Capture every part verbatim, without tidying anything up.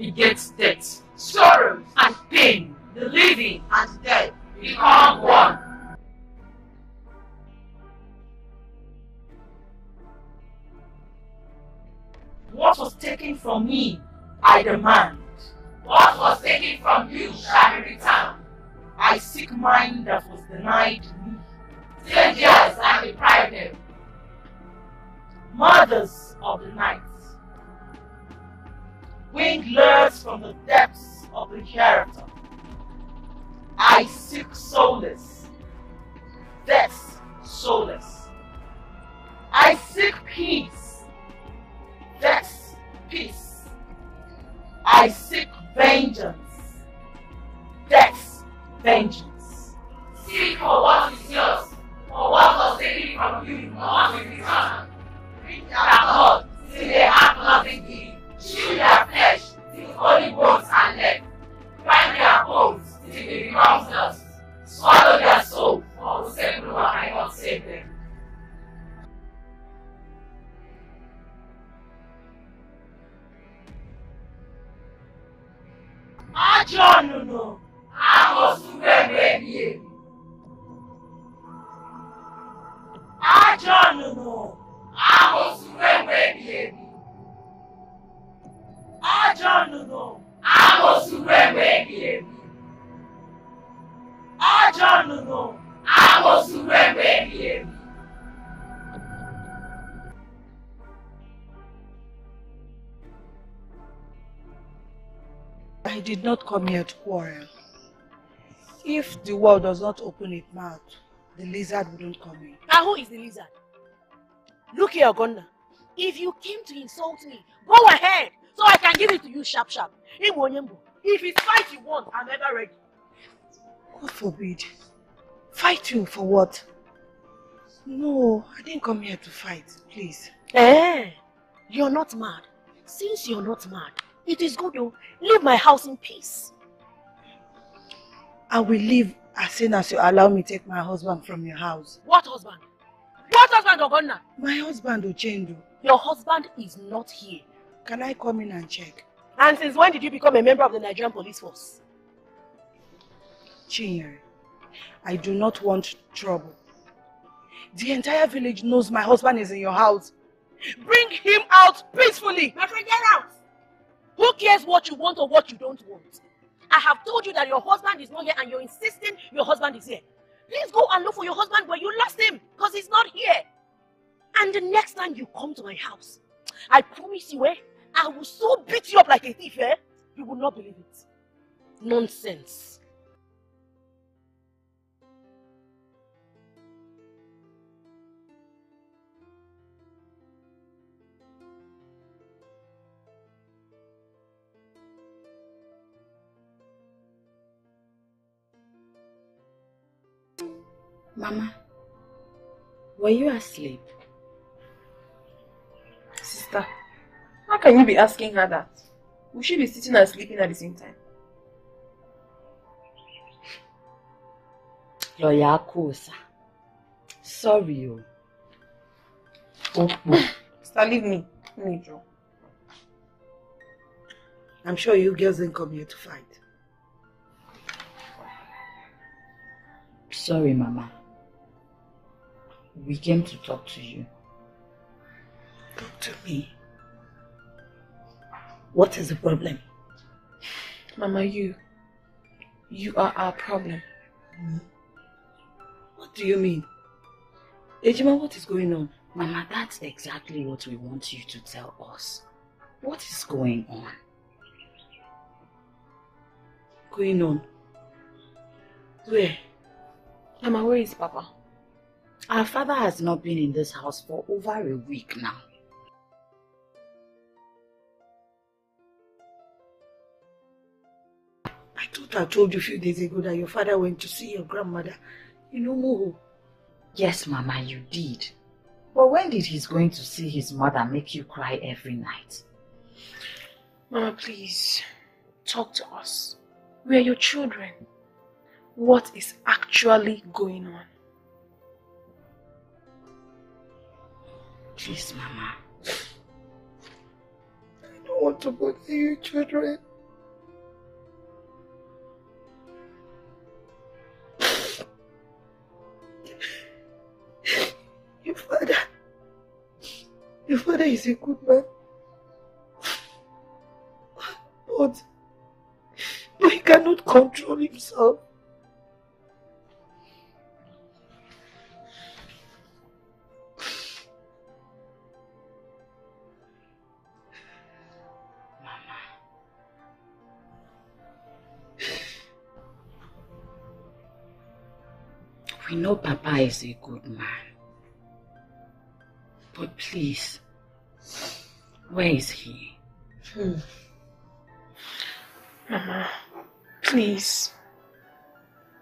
begets death, sorrow and pain. The living and dead become one. What was taken from me, I demand. What was taken from you shall be returned. I seek mine that was denied me. Take theirs and deprive them. Mothers of the night, winged lords from the depths of the hereafter, I seek solace, death solace. I seek peace, death peace. I seek vengeance, death vengeance. Seek for what is yours, for what was taken from you, for what is returned. Reach their blood till they have nothing to eat. Chew their flesh till only bones are left. Grind their bones till they become dust. Swallow their soul, for whosoever cannot save them. Ajonuno, Amosubenye. Ajonuno. I was remedy. I don't know. I was remedy. I don't know. I was remedy. I did not come here to quarrel. If the world does not open its mouth, the lizard wouldn't come in. Now, who is the lizard? Look here, Ogonna. If you came to insult me, go ahead, so I can give it to you sharp sharp. If it's fight you want, I'm ever ready. God forbid. Fight you for what? No, I didn't come here to fight, please. Eh, you're not mad. Since you're not mad, it is good to leave my house in peace. I will leave as soon as you allow me to take my husband from your house. What husband? What husband, Ogonna? My husband, Uchendu. Your husband is not here. Can I come in and check? And since when did you become a member of the Nigerian police force? Chinyere, I do not want trouble. The entire village knows my husband is in your house. Bring him out peacefully. My friend, get out. Who cares what you want or what you don't want? I have told you that your husband is not here and you're insisting your husband is here. Please go and look for your husband where you lost him, because he's not here. And the next time you come to my house, I promise you, eh, I will so beat you up like a thief, eh? You will not believe it. Nonsense. Mama, were you asleep? Sister, how can you be asking her that? Will she be sitting and sleeping at the same time? Lawyer Kosa, sorry you. Sister, leave me. I'm sure you girls didn't come here to fight. Sorry, Mama. We came to talk to you. Talk to me? What is the problem? Mama, you. You are our problem. Mm-hmm. What do you mean? Ejima, what is going on? Mama, that's exactly what we want you to tell us. What is going on? Going on? Where? Mama, where is Papa? Our father has not been in this house for over a week now. I thought I told you a few days ago that your father went to see your grandmother. You know, Moho. Yes, Mama, you did. But when did his going to see his mother make you cry every night? Mama, please, talk to us. We are your children. What is actually going on? Please, Mama. I don't want to bother you, children. Your father is a good man. But, but he cannot control himself. We know Papa is a good man, but please, where is he? Hmm. Mama, please,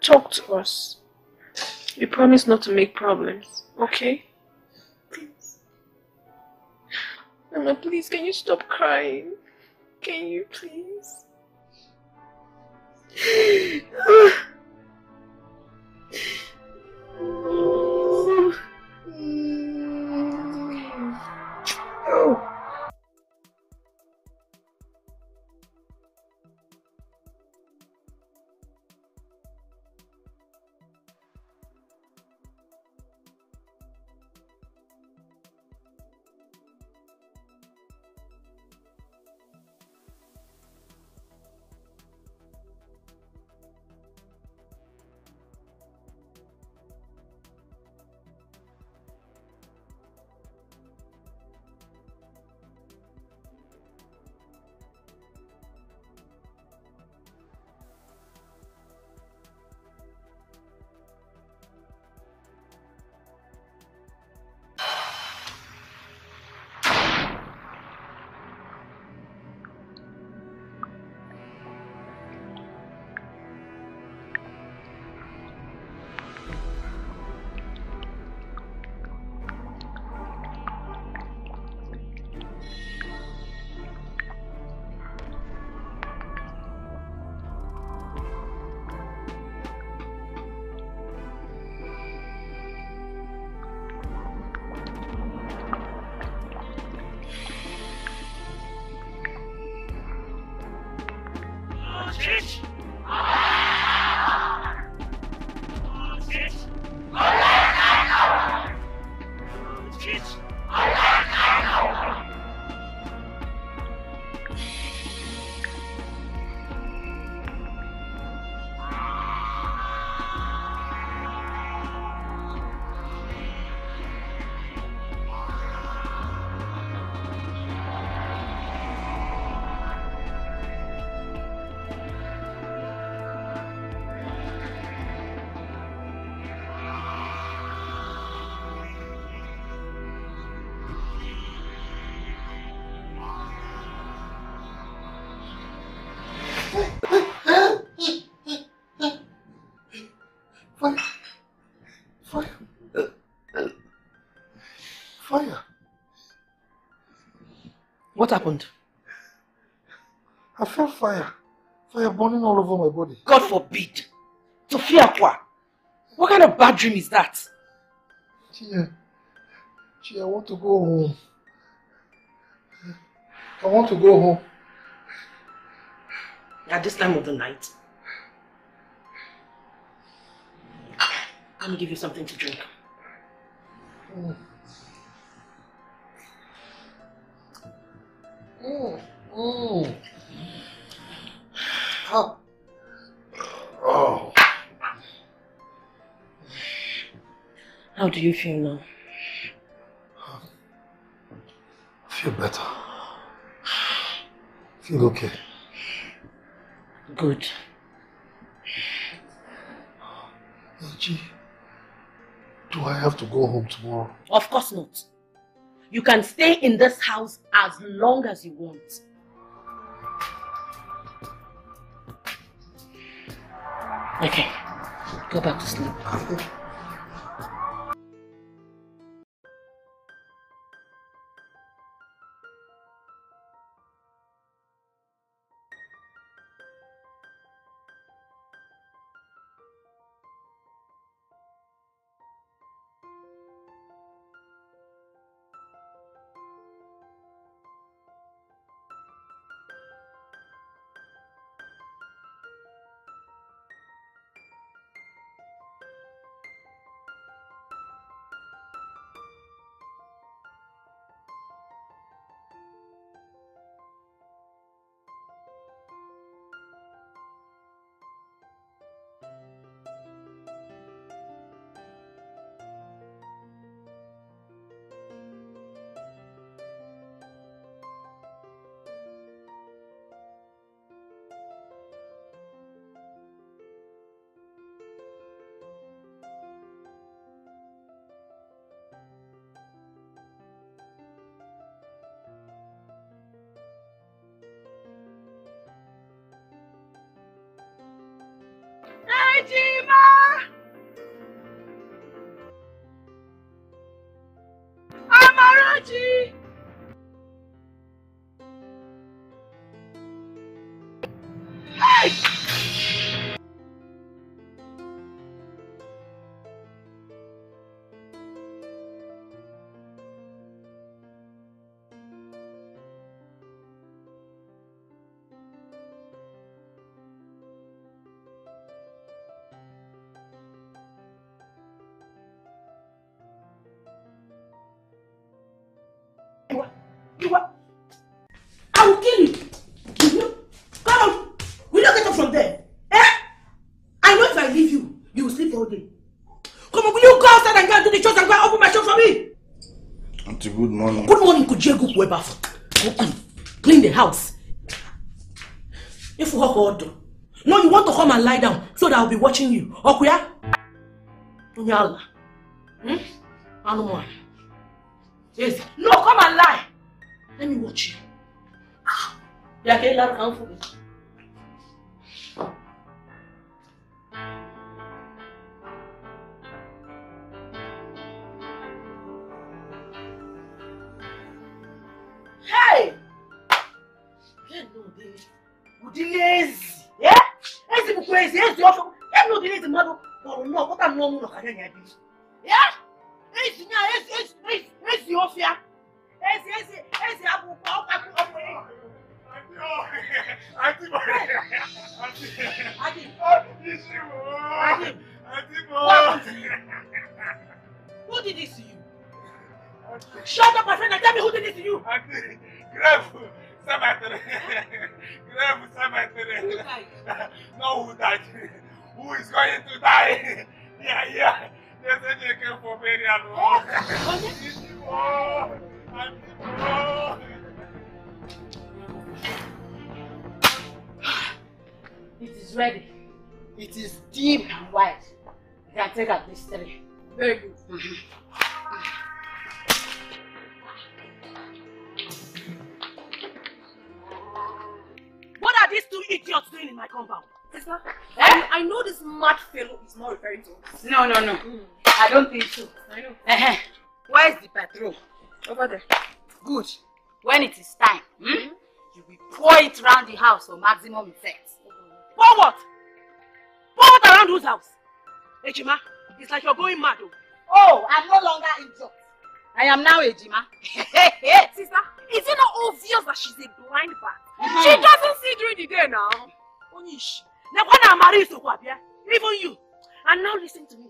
talk to us. You promise not to make problems, okay? Please. Mama, please, can you stop crying? Can you please? Oh. Oh. What happened? I felt fire. Fire burning all over my body. God forbid! Sophia, what kind of bad dream is that? Chia, Chia, I want to go home. I want to go home. At this time of the night? Let me give you something to drink. Mm. Mm. Mm. Huh. Oh. How do you feel now? I feel better. I feel okay. Good. Eji, do I have to go home tomorrow? Of course not. You can stay in this house as long as you want. Okay, go back to sleep. Okay. Ejima! Amarachi! Hey! Clean the house. If you walk out, no, you want to come and lie down so that I'll be watching you. Okay? Nyala. Hmm? Animal. Yes. No, come and lie. Let me watch you. Yeah, okay, let me for me. Hey! Yes, yeah? Yes, crazy. Yes, you also. No, this is mad. No, no, what I'm not no can I do? Yeah? Yes, yes, yes, yes, yes, you also. Yes, yes, yes, I'm up, up, up, up. I think I think I think I think I think Who did this to you? Shut up, my friend, and tell me who did this to you! Grateful, Samantha. Grateful, Samantha. No, who died? Who is going to die? Yeah, yeah. They said they came for burial. Oh, oh, it is ready. It is deep and wide. You can take out this three. Very good. Mm-hmm. What are these two idiots doing in my compound? Sister, eh? I, I know this mad fellow is not referring to us. No, no, no. Mm. I don't think so. I know. Uh-huh. Where is the patrol? Over there. Good. When it is time, hmm? Mm-hmm. You will pour it round the house for maximum effect. Mm-hmm. Pour what? Pour what around whose house? Ejima, it's like you're going mad. Oh, oh I'm no longer in job. I am now Ejima. Sister, is it not obvious that she's a blind bat? Mm-hmm. She doesn't see during the day now. Onish. Now when I marry you, even you. And now listen to me.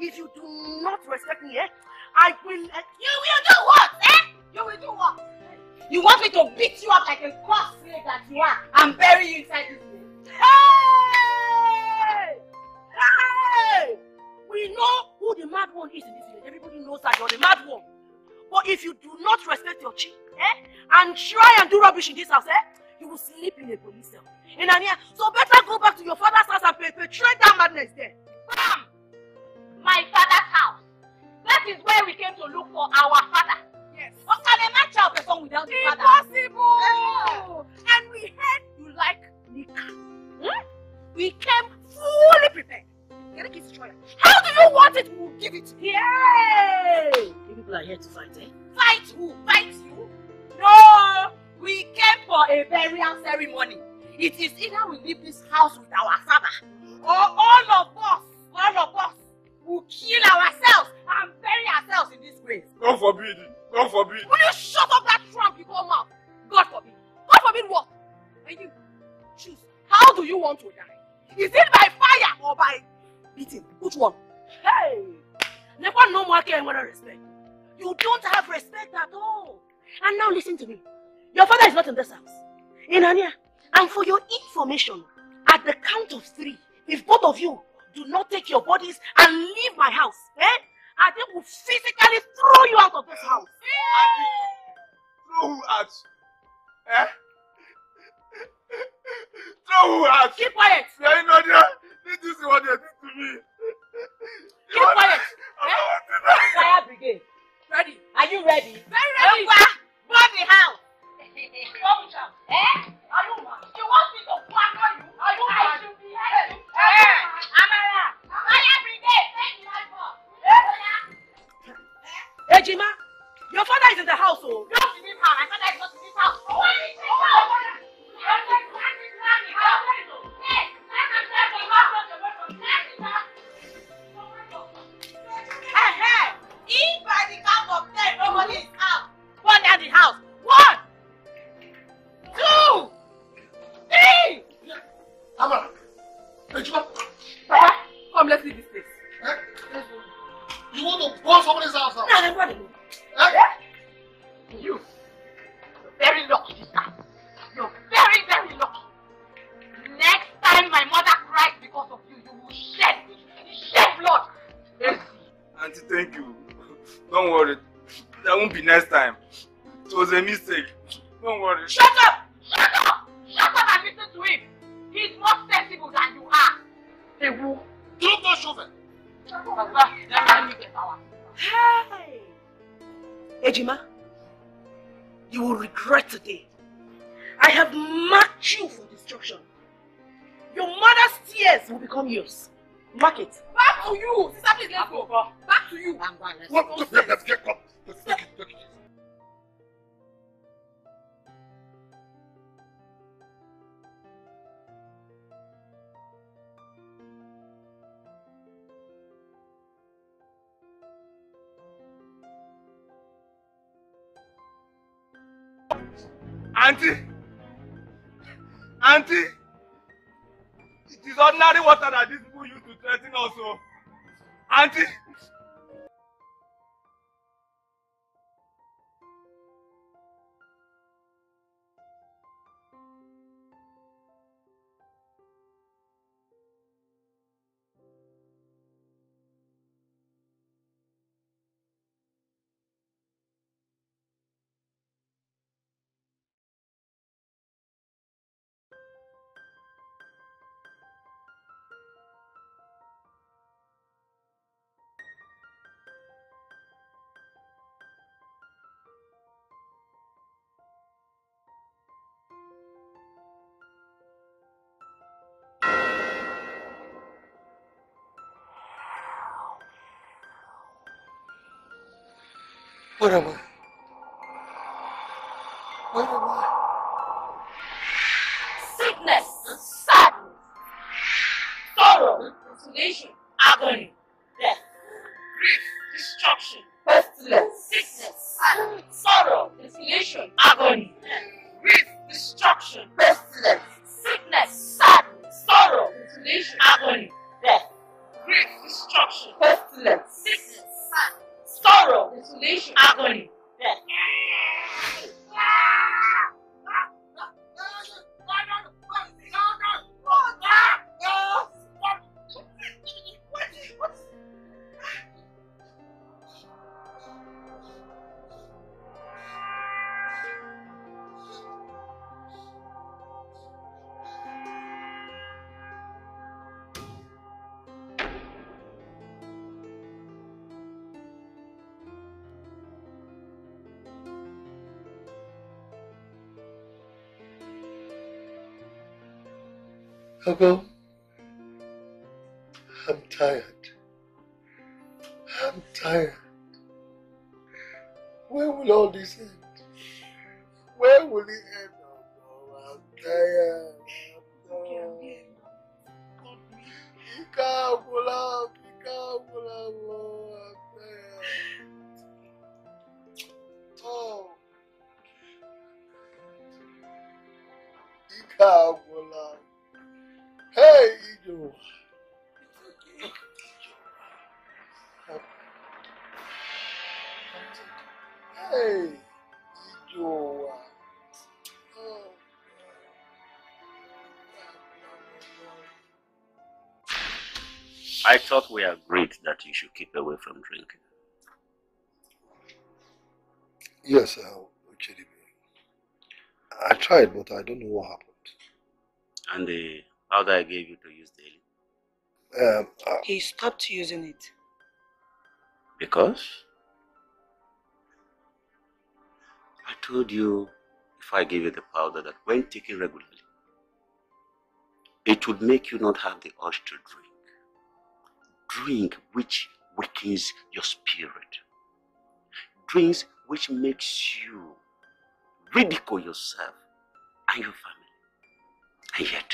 If you do not respect me, eh, I will... Eh, you will do what, eh? You will do what? You want me to beat you up like a cock snake that you are and bury you inside this place? Hey! Hey! We know who the mad one is in this village. Everybody knows that you're the mad one. But if you do not respect your chief, eh, and try and do rubbish in this house, eh, you will sleep in a police cell. Inaniya, so better go back to your father's house and perpetrate that madness there. Mom, my father's house. That is where we came to look for our father. Yes. What can a man child perform without the father? Impossible! Oh. And we heard you like Nika. Hmm? We came fully prepared. How do you want it? We'll give it to you. Yay! You people are here to fight, eh? Fight who? Fight you? No! We came for a burial ceremony. It is either we leave this house with our father, or all of us, all of us, will kill ourselves and bury ourselves in this grave. God forbid. God forbid. Will you shut up that trump you call mouth? God forbid. God forbid what? And you choose. How do you want to die? Is it by fire or by beating? Which one? Hey! Never no more care and want to respect. You don't have respect at all. And now listen to me. Your father is not in this house. Inaniya, and for your information, at the count of three, if both of you do not take your bodies and leave my house, eh? I think we'll physically throw you out of this house. Yeah. Throw who out? Eh? Throw who out? Keep quiet. Yeah, Inaniya. This is what they did to me. Keep quiet. Fire brigade. Ready? Are you ready? Very ready. Burn the house. Eh? Are you mad? You want me to black on you? Are you mad? I should be. Hey. Hey. in the house. Oh. Not in this house. I thought I was in this house. Oh, why did you take out? I'm going to have this man in the house. Hey, I can tell you about what the work of that is. Hey, hey. If by the count of ten, nobody is out. One at the house. One. Two. Three. Amara. Ejima. Papa, come, let's leave this place. Eh? Let's go. You want to burn somebody's house now? No, nobody. Eh? Eh? You. You're very lucky this time. You're very, very lucky. Next time my mother cries because of you, you will shed, shed blood. Yes. Auntie, thank you. Don't worry. That won't be next time. It was a mistake. Don't worry. Shut up! Shut up! Shut up and listen to him. He's more sensible than you are. Hey, who? Don't go show them. Hey! Ejima, you will regret today. I have marked you for destruction. Your mother's tears will become yours. Mark it. Back to you! Sister, please, let's go. Back to you. I'm going. Let's go. Let's get up. Let's take it. Take it. Auntie! Auntie! It is ordinary water that these people use to threaten also. Auntie! Where am I? Where am I? Sickness, sadness, sorrow, consolation, agony, death, grief, destruction, pestilence, sickness, sadness, sorrow, consolation, agony, death, grief, destruction, pestilence, sickness, sadness, sorrow, consolation, agony, death, grief, destruction, pestilence, sickness, sadness. Sorrow, desolation, agony, death. Hugo, I'm tired. I'm tired. Where will all this end? Where will it end? Oh, I'm tired. I'm tired. You can't pull out. You can't pull out. Oh, I'm tired. Oh. You can't pull out. Hey, Ido. It's okay. Hey, Ido. Oh. I thought we agreed that you should keep away from drinking. Yes, Oche Dibia. I tried, but I don't know what happened. And the How that I gave you to use daily? Um, uh, he stopped using it. Because? I told you if I gave you the powder that when taken regularly, it would make you not have the urge to drink. Drink which weakens your spirit. Drinks which makes you ridicule yourself and your family. And yet,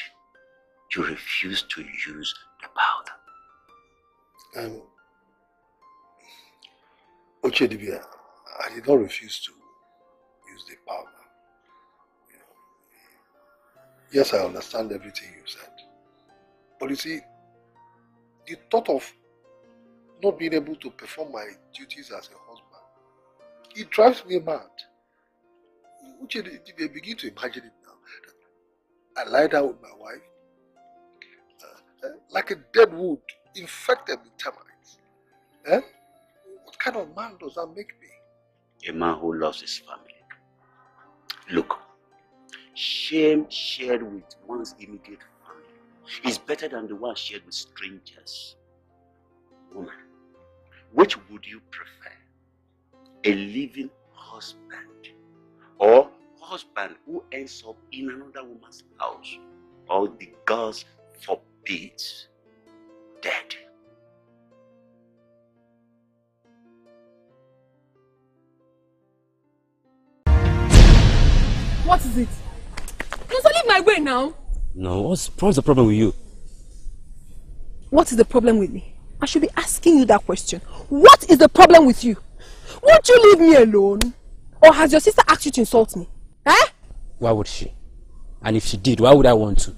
you refuse to use the powder. Um, Oche Dibia, I did not refuse to use the powder. You know, yes, I understand everything you said. But you see, the thought of not being able to perform my duties as a husband, it drives me mad. Uche Dibia, begin to imagine it now. I lie down with my wife, uh, like a dead wood, infected with termites. Eh? What kind of man does that make me? A man who loves his family. Look, shame shared with one's immediate family is better than the one shared with strangers. Woman, which would you prefer? A living husband, or husband who ends up in another woman's house, or the gods forbid, dead? What is it? Don't leave my way now. No, what's, what's the problem with you? What is the problem with me? I should be asking you that question. What is the problem with you? Won't you leave me alone? Or has your sister asked you to insult me? Eh? Why would she? And if she did, why would I want to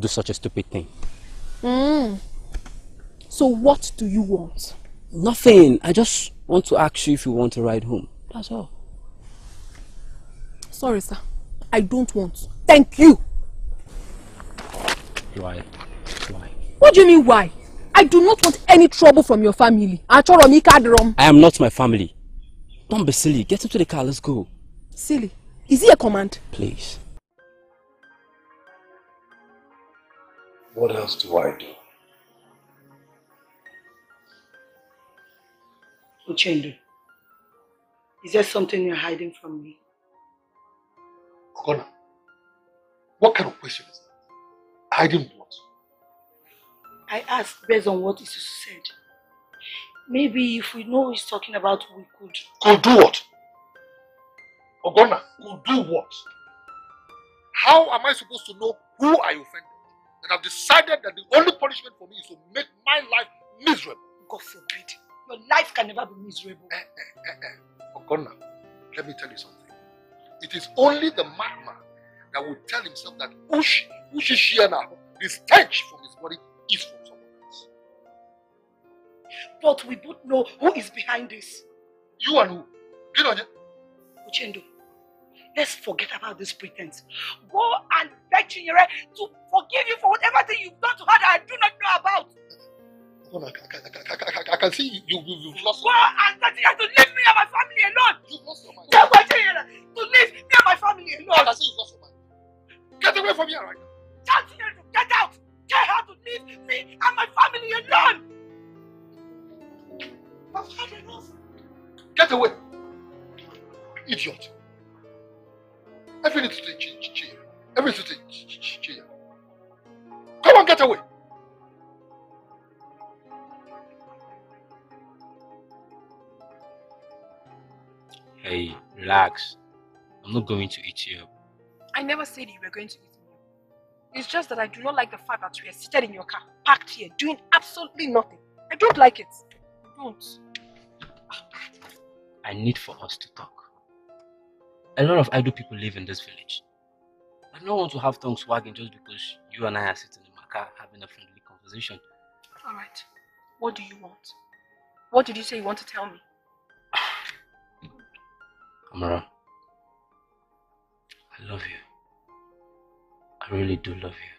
do such a stupid thing? Mm. So what do you want? Nothing. I just want to ask you if you want to ride home. That's all. Sorry, sir. I don't want. Thank you. Why? Why? What do you mean, why? I do not want any trouble from your family. I am not my family. Don't be silly. Get into the car. Let's go. Silly? Is it a command? Please. What else do I do? Uchendu, is there something you're hiding from me? Ogonna, what kind of question is that? Hiding what? I asked based on what Isusu said. Maybe if we know he's talking about, we could... Could do what? Ogonna, could do what? How am I supposed to know who I offended? And I've decided that the only punishment for me is to make my life miserable. God forbid. Your life can never be miserable. Eh, eh, eh, eh. Ogonna, let me tell you something. It is only the madman that will tell himself that Ushi, Ushi Shiana, the stench from his body is from someone else. But we both know who is behind this. You and who? You know, Uchendu, let's forget about this pretense. Go and beg Chinyere to forgive you for whatever thing you've done to her that I do not know about. Oh, I, I, I, I can see you, you, you've lost. Go and continue to leave me and my family alone. You've lost your mind. Go and continue to leave me and my family alone. I can see you've lost your mind. Get away from here right now. Continue to get out. Tell her to leave me and my family alone! I've had enough. Get away! Idiot! Everything to cheer. Everything to cheer. Come on, get away! Hey, relax. I'm not going to eat you up. I never said you were going to eat. It's just that I do not like the fact that we are seated in your car, parked here, doing absolutely nothing. I don't like it. I don't. I need for us to talk. A lot of idle people live in this village. I don't want to have tongues wagging just because you and I are sitting in my car having a friendly conversation. Alright. What do you want? What did you say you want to tell me? Amara, I love you. I really do love you.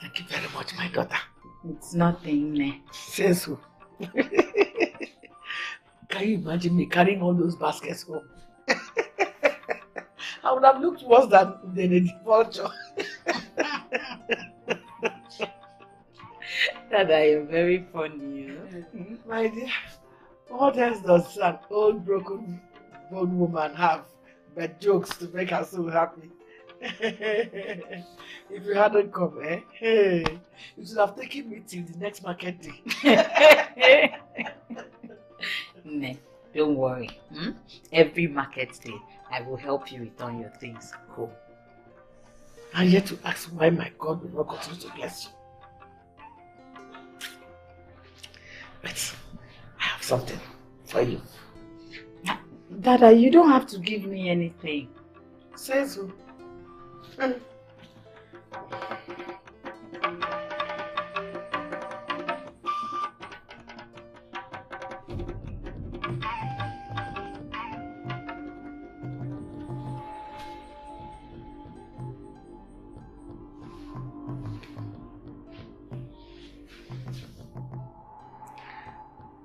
Thank you very much, my daughter. It's nothing, ne? Says who? Can you imagine me carrying all those baskets home? I would have looked worse than the vulture. Dada, you're very funny, you know? My dear, what else does an old broken old woman have but jokes to make her so happy? If you hadn't come, eh? Hey, you should have taken me till the next market day. Ne, don't worry. Hmm? Every market day, I will help you return your things home. I'm here to ask why my God will not continue to bless you. But I have something for you. Dada, you don't have to give me anything. Say so. Mm.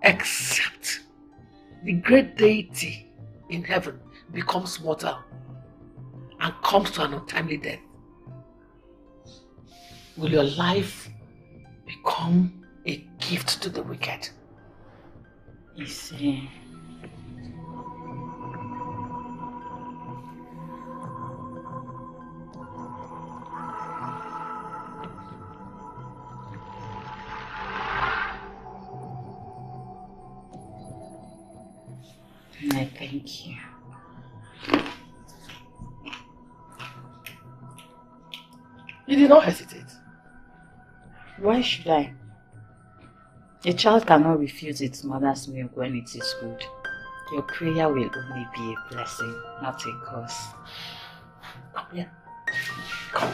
Except the great deity in heaven becomes mortal and comes to an untimely death, will your life become a gift to the wicked? You see, I thank you. You did not hesitate. Why should I? A child cannot refuse its mother's milk when it is good. Your prayer will only be a blessing, not a curse. Come here. Come.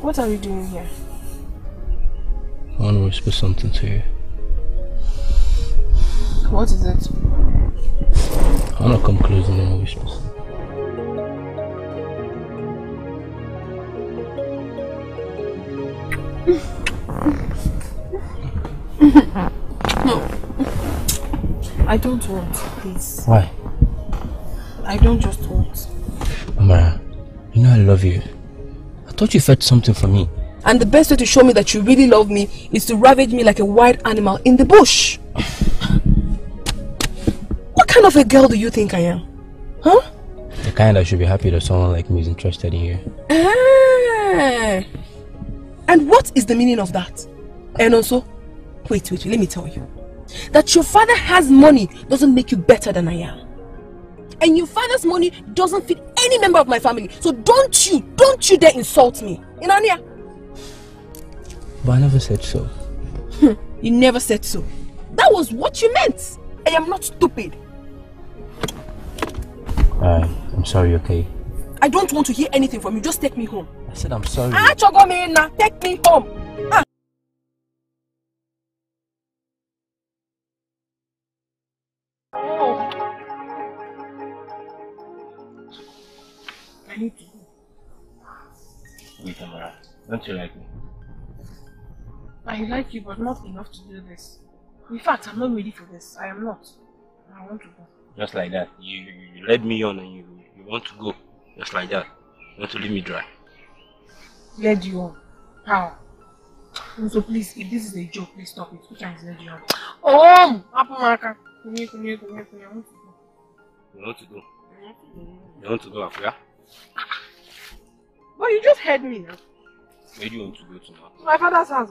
What are you doing here? I want to whisper something to you. What is it? I want to come closer and I want to whisper. No. I don't want, please. Why? I don't just want. Amara, you know I love you. I thought you felt something for me. And the best way to show me that you really love me is to ravage me like a wild animal in the bush. What kind of a girl do you think I am? Huh? The kind that should be happy that someone like me is interested in you. Ah. And what is the meaning of that? And also, wait, wait, let me tell you. That your father has money doesn't make you better than I am. And your father's money doesn't fit any member of my family. So don't you, don't you dare insult me. Inaniya. But I never said so. You never said so. That was what you meant. I am not stupid. Alright, I'm sorry, okay? I don't want to hear anything from you. Just take me home. I said I'm sorry. Ah, Chogomena, take me home. Wait, Amara, don't you like me? I like you, but not enough to do this. In fact, I'm not ready for this. I am not. I want to go. Just like that. You, you led me on and you, you want to go. Just like that. You want to leave me dry. Led you on? How? So please, if this is a joke, please stop it. Which one is led you on? Oh! Apo Maraka! Come here, come here, come here, come here. I want to go. You want to go? You want to go Abuja? But you just heard me now. Where do you want to go to now? My father's house.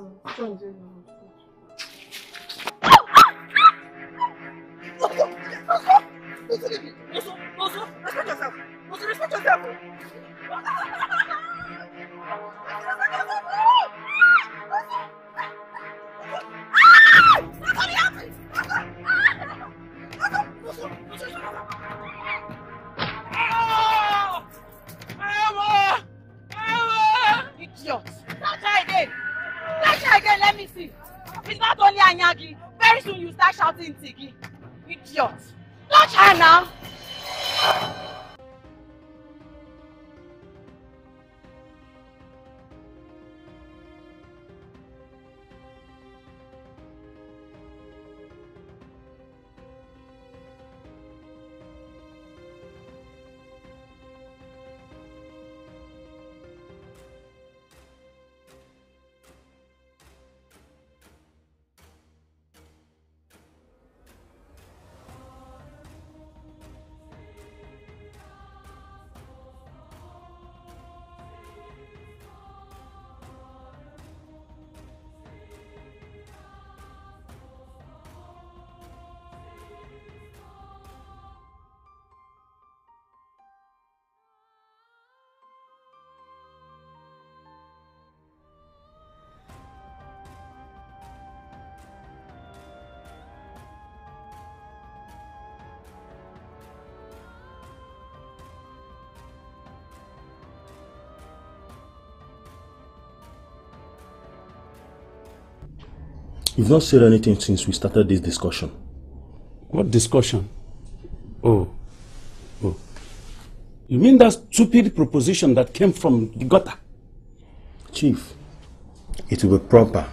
You've not said anything since we started this discussion. What discussion? Oh. Oh. You mean that stupid proposition that came from the gutter? Chief, it will be proper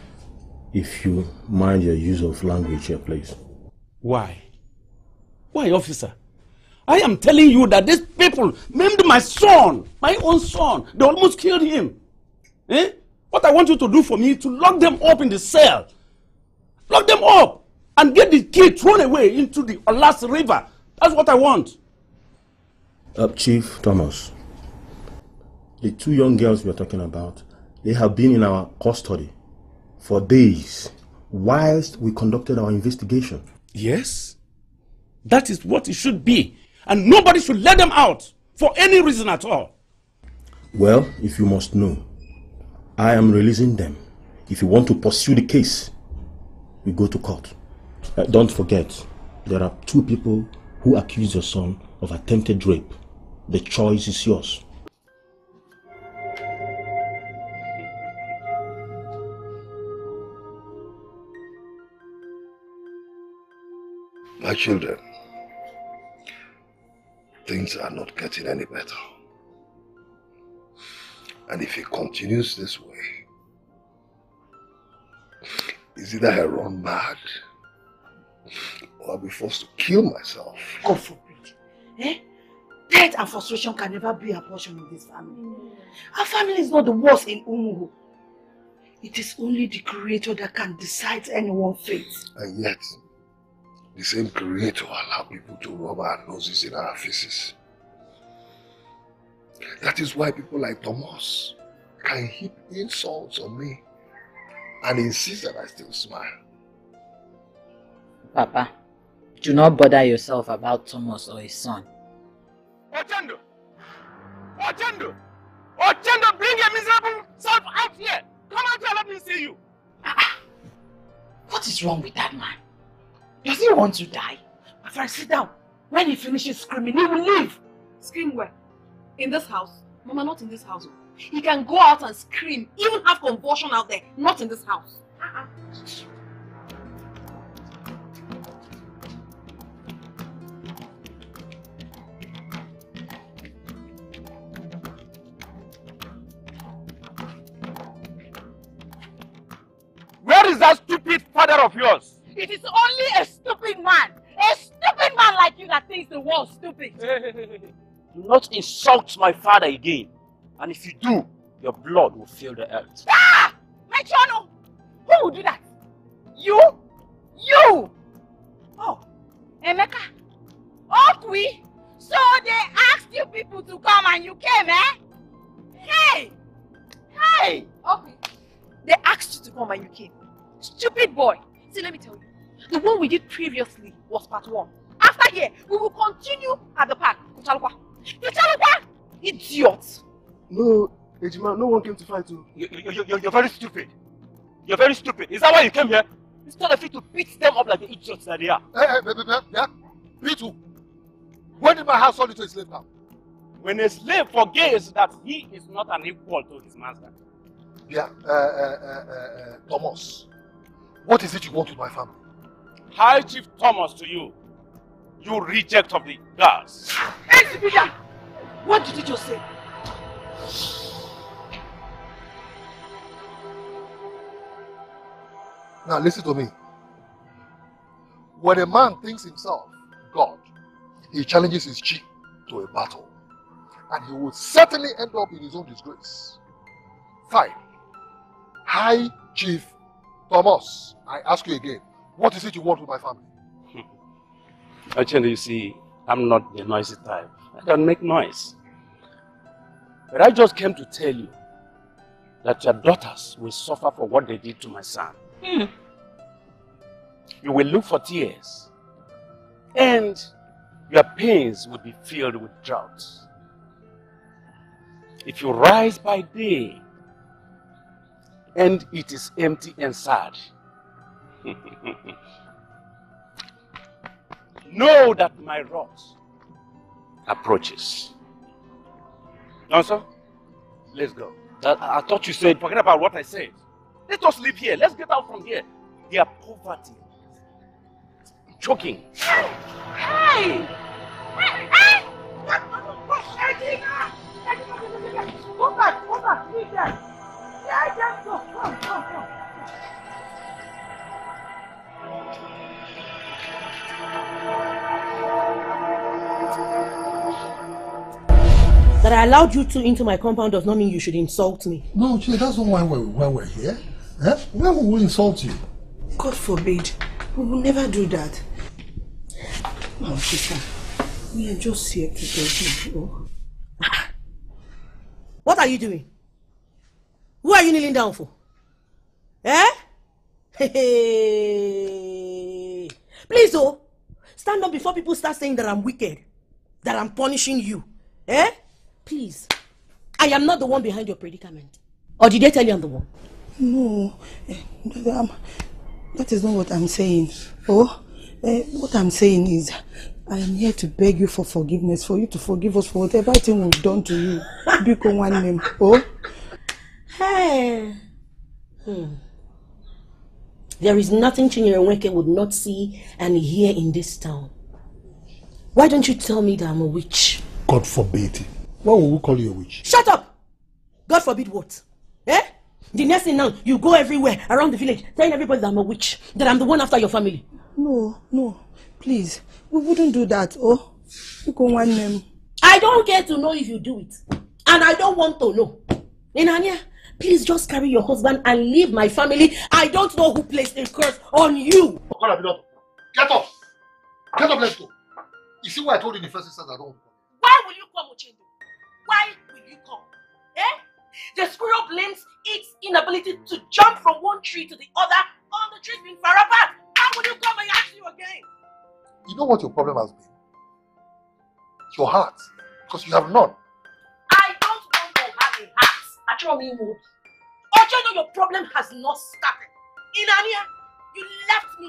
if you mind your use of language here, please. Why? Why, officer? I am telling you that these people named my son, my own son. They almost killed him. Eh? What I want you to do for me is to lock them up in the cell. Lock them up and get the key thrown away into the Olas River. That's what I want. Uh, Chief Thomas, the two young girls we are talking about, they have been in our custody for days whilst we conducted our investigation. Yes, that is what it should be. And nobody should let them out for any reason at all. Well, if you must know, I am releasing them. If you want to pursue the case, we go to court. Uh, don't forget, there are two people who accuse your son of attempted rape. The choice is yours. My children, things are not getting any better. And if it continues this way, is either I run mad or I'll be forced to kill myself. God forbid. Eh? Death and frustration can never be a portion of this family. Our family is not the worst in Umuhu. It is only the Creator that can decide anyone's fate. And yet, the same Creator allows people to rub our noses in our faces. That is why people like Thomas can heap insults on me and insist that I still smile. Papa, do not bother yourself about Thomas or his son. Ochendo! Ochendo! Ochendo, bring your miserable self out here! Come out here, let me see you! Ah, what is wrong with that man? Does he want to die? My friend, sit down. When he finishes screaming, he will leave! Scream where? In this house? Mama, not in this house. He can go out and scream, even have convulsion out there, not in this house. Uh-uh. Where is that stupid father of yours? It is only a stupid man, a stupid man like you that thinks the world stupid. Do not insult my father again. And if you do, your blood will fill the earth. Ah! My channel! Who will do that? You? You! Oh, Nnameka. Ought we? So they and you came, eh? Hey! Hey! Okay. They asked you to come and you came. Stupid boy. See, let me tell you. The one we did previously was part one. After here, we will continue at the park. Kuchalukwa. Kuchalukwa! Idiot! No, Ejima, no one came to fight you. You, you, you. You're very stupid. You're very stupid. Is that why you came here? It's not a fit to beat them up like the idiots that they are. Hey, hey, baby, baby, yeah? Me too. When did my house fall into a slave now? When a slave forgets that he is not an equal to his master. Yeah, uh, uh, uh, uh, Thomas. What is it you want with my family? High Chief Thomas to you. You reject of the gods. Hey, Sibida! What did you just say? Now listen to me. When a man thinks himself God, he challenges his chief to a battle. And he will certainly end up in his own disgrace. Fine. High Chief Thomas, I ask you again, what is it you want with my family? Actually, you see, I'm not the noisy type. I can make noise. But I just came to tell you that your daughters will suffer for what they did to my son. Mm. You will look for tears, and your pains will be filled with drought. If you rise by day, and it is empty and sad, know that my wrath approaches. Answer? Let's go. I, I thought you said, forget about what I said. Let us leave here. Let's get out from here. Their poverty. Choking. Hey! Hey! Hey! Hey! Go back! Go back! Leave them! Yeah, just go! Come, come, come! That I allowed you two into my compound does not mean you should insult me. No, Chidi, that's not why we're, why we're here. Eh? Why would we insult you? God forbid. We will never do that. Oh, sister. We are just here to get you. What are you doing? Who are you kneeling down for? Eh? Hey. Please, oh. Stand up before people start saying that I'm wicked. That I'm punishing you. Eh? Please. I am not the one behind your predicament. Or did they tell you I'm the one? No, eh, that is not what I'm saying. Oh, eh, what I'm saying is, I am here to beg you for forgiveness, for you to forgive us for whatever thing we've done to you. Biko one name. Oh, hey. Hmm. There is nothing Chinyere Nweke would not see and hear in this town. Why don't you tell me that I'm a witch? God forbid. Why would we call you a witch? Shut up! God forbid what? Eh? The next thing now, you go everywhere, around the village, telling everybody that I'm a witch, that I'm the one after your family. No, no, please. We wouldn't do that, oh. You go one name. I don't care to know if you do it. And I don't want to know. Inaniya, please just carry your husband and leave my family. I don't know who placed a curse on you. Get off. Get off, let's go. You see what I told you in the first instance, I don't. Why will you come, Uchendu? Why will you come? Eh? The squirrel blames its inability to jump from one tree to the other on the trees being far apart. How will you come and ask you again? You know what your problem has been? Your heart. Because you have none. I don't want to have a heart. I don't mean wood. Ocheno, your problem has not started. Inaniya, you left me.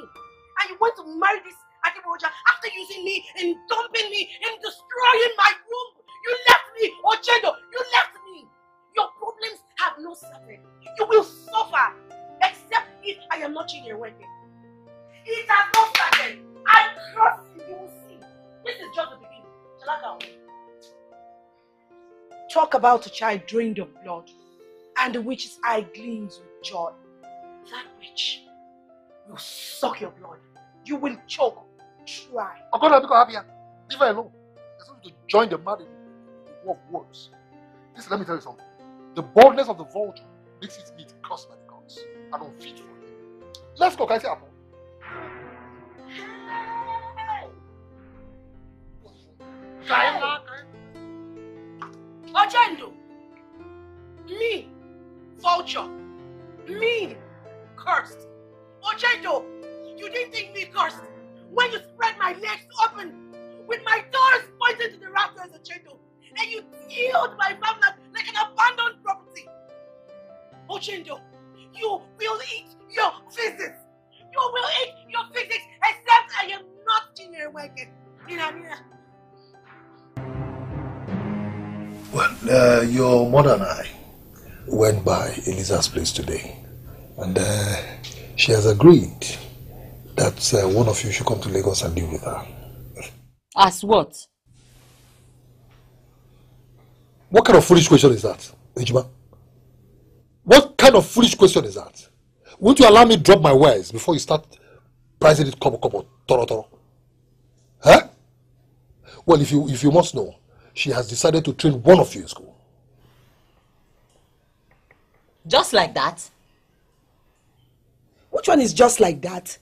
And you went to marry this Akiboja after using me and dumping me and destroying my womb. You left me, Ocheno. You left me. Your problems have no suffering. You will suffer, except if I am not in your way. It has no suffering. I trust you, you will see. This is just the beginning. Shall I go? Talk about a child drained of blood, and the witch's eye gleams with joy. That witch will suck your blood. You will choke. Try. I'm going to be happy. Leave her alone. There's nothing to join the mad in the war of words. Listen, let me tell you something. The boldness of the vulture makes its meat cursed by the gods and unfit for it. Let's go, can I say apple? Hey. Hey. Ochendo. Me, vulture. Me, cursed. Ochendo, you didn't think me cursed when you spread my legs open with my toes pointed to the rafters, Ochendo, and you killed my farmland like an abandoned property. Ochendo, you will eat your physics. You will eat your physics, except I am not Chinyere Weke. Inaniya. Well, uh, your mother and I went by Eliza's place today, and uh, she has agreed that uh, one of you should come to Lagos and deal with her. As what? What kind of foolish question is that, Ejima? What kind of foolish question is that? Won't you allow me to drop my words before you start pricing it couple couple toro toro? Huh? Well, if you if you must know, she has decided to train one of you in school. Just like that? Which one is just like that?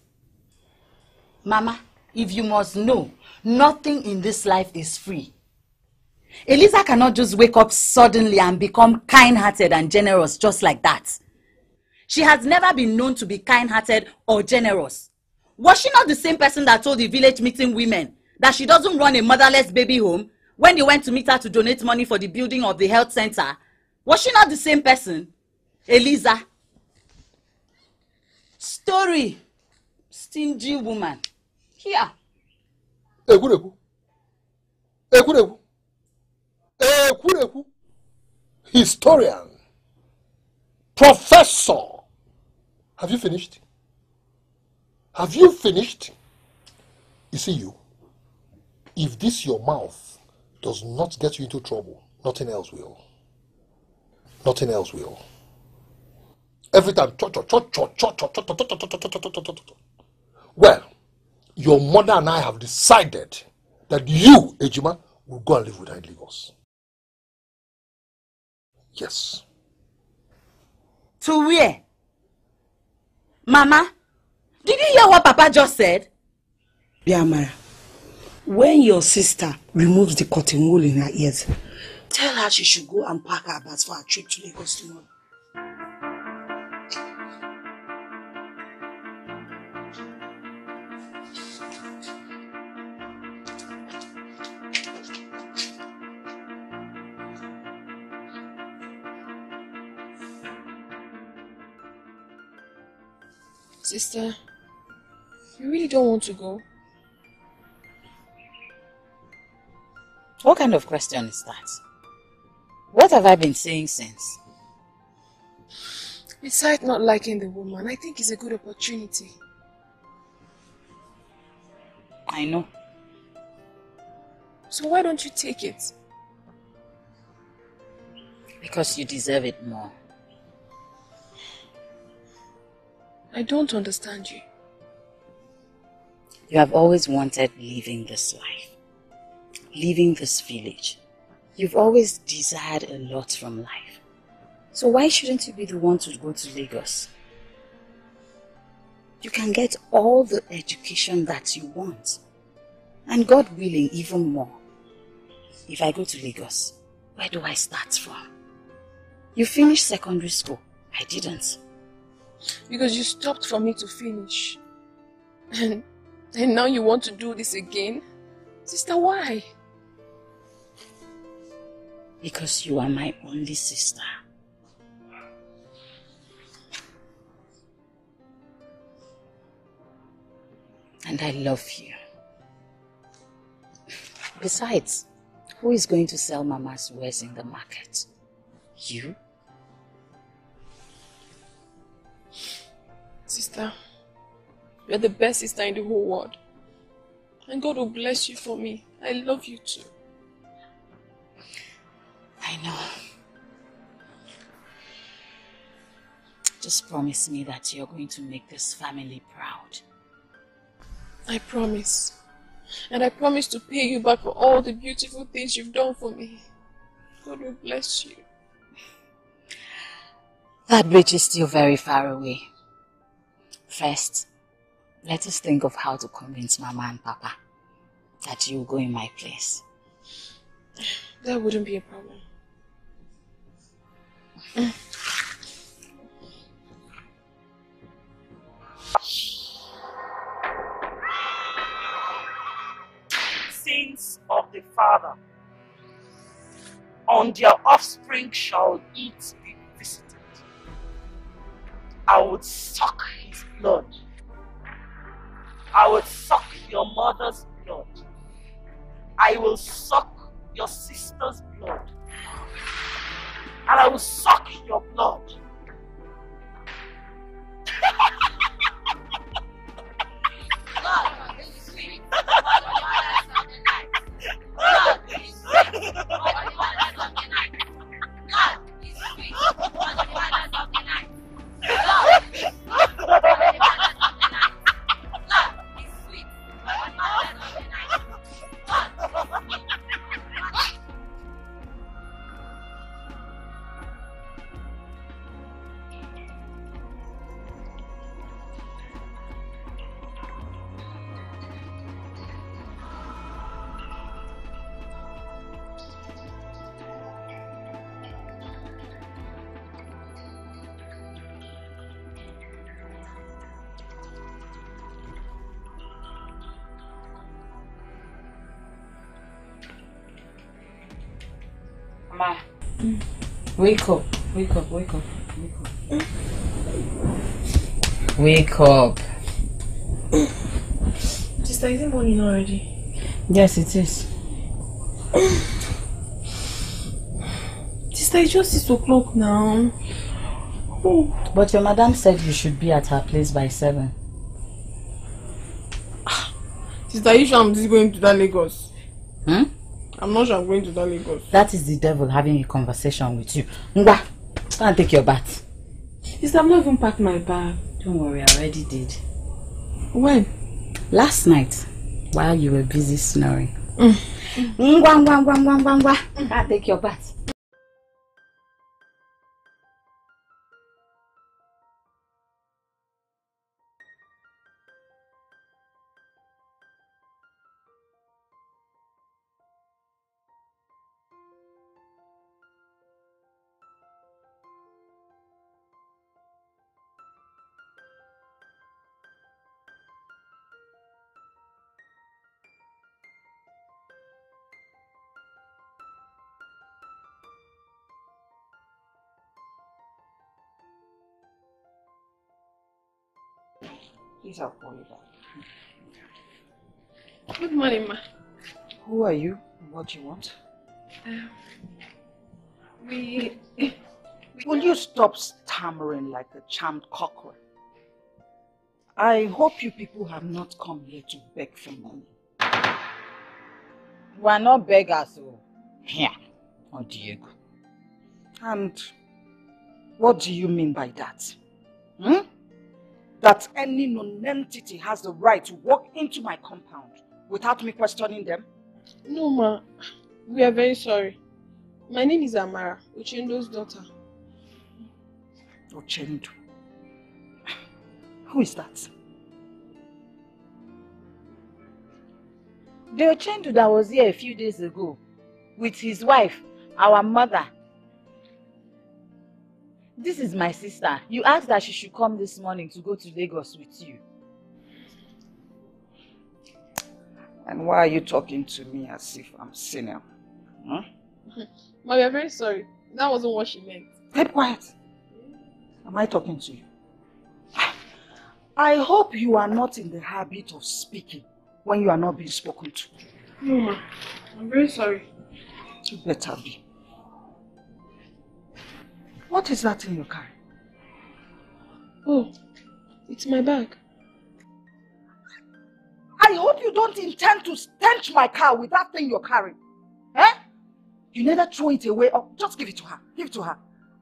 Mama, if you must know, nothing in this life is free. Eliza cannot just wake up suddenly and become kind-hearted and generous just like that. She has never been known to be kind-hearted or generous. Was she not the same person that told the village meeting women that she doesn't run a motherless baby home when they went to meet her to donate money for the building of the health center? Was she not the same person? Eliza. Story. Stingy woman. Here. Ekureku. Ekureku. Ekureku. Historian. Professor. Have you finished? Have you finished? You see you, if this your mouth does not get you into trouble, nothing else will. Nothing else will. Every time, well, your mother and I have decided that you, Ejima, will go and live with her in Lagos. Yes. To where? Mama, did you hear what Papa just said? Yeah, Amara. When your sister removes the cotton wool in her ears, tell her she should go and pack her bags for her trip to Lagos tomorrow. Sister, you really don't want to go? What kind of question is that? What have I been saying since? Besides not liking the woman, I think it's a good opportunity. I know. So why don't you take it? Because you deserve it more. I don't understand you. You have always wanted living this life, living this village. You've always desired a lot from life. So why shouldn't you be the one to go to Lagos? You can get all the education that you want. And God willing, even more. If I go to Lagos, where do I start from? You finished secondary school. I didn't. Because you stopped for me to finish. And, and now you want to do this again? Sister, why? Because you are my only sister. And I love you. Besides, who is going to sell Mama's wares in the market? You? Sister, you are the best sister in the whole world. And God will bless you for me. I love you too. I know. Just promise me that you're going to make this family proud. I promise. And I promise to pay you back for all the beautiful things you've done for me. God will bless you. That bridge is still very far away. First, let us think of how to convince Mama and Papa that you'll go in my place. That wouldn't be a problem. Sins of the father on their offspring shall it be visited. I would suck his blood. I would suck your mother's blood. I will suck your sister's blood. And I will suck your blood. Wake up, wake up, wake up, wake up. Wake up. Sister, is it morning already? Yes, it is. Sister, it's just six o'clock now. Oh. But your madam said you should be at her place by seven. Sister, are you sure I'm just going to that Lagos? Hmm? I'm not sure I'm going to that Lagos. That is the devil having a conversation with you. Mba, go and take your bath. Sister, I've not even packed my bag. Don't worry, I already did. When? Last night, while you were busy snoring. Mba, mba, mba, mba, mba, mba. Go and take your bath. Good morning, ma. Who are you? What do you want? Um, we, we... Will you stop stammering like a charmed cockroach? I hope you people have not come here to beg for money. We are not beggars, oh. Here, oh Diego. And what do you mean by that? Hmm? That any non-entity has the right to walk into my compound without me questioning them? No, ma. We are very sorry. My name is Amara, Uchendu's daughter. Uchendu? Who is that? The Uchendu that was here a few days ago with his wife, our mother. This is my sister. You asked that she should come this morning to go to Lagos with you. And why are you talking to me as if I'm sinner? Huh? Ma, we are very sorry. That wasn't what she meant. Keep quiet. Am I talking to you? I hope you are not in the habit of speaking when you are not being spoken to. No, ma. I'm very sorry. You better be. What is that in your car? Oh, it's my bag. I hope you don't intend to stench my car with that thing you're carrying. Eh? You neither throw it away or just give it to her. Give it to her.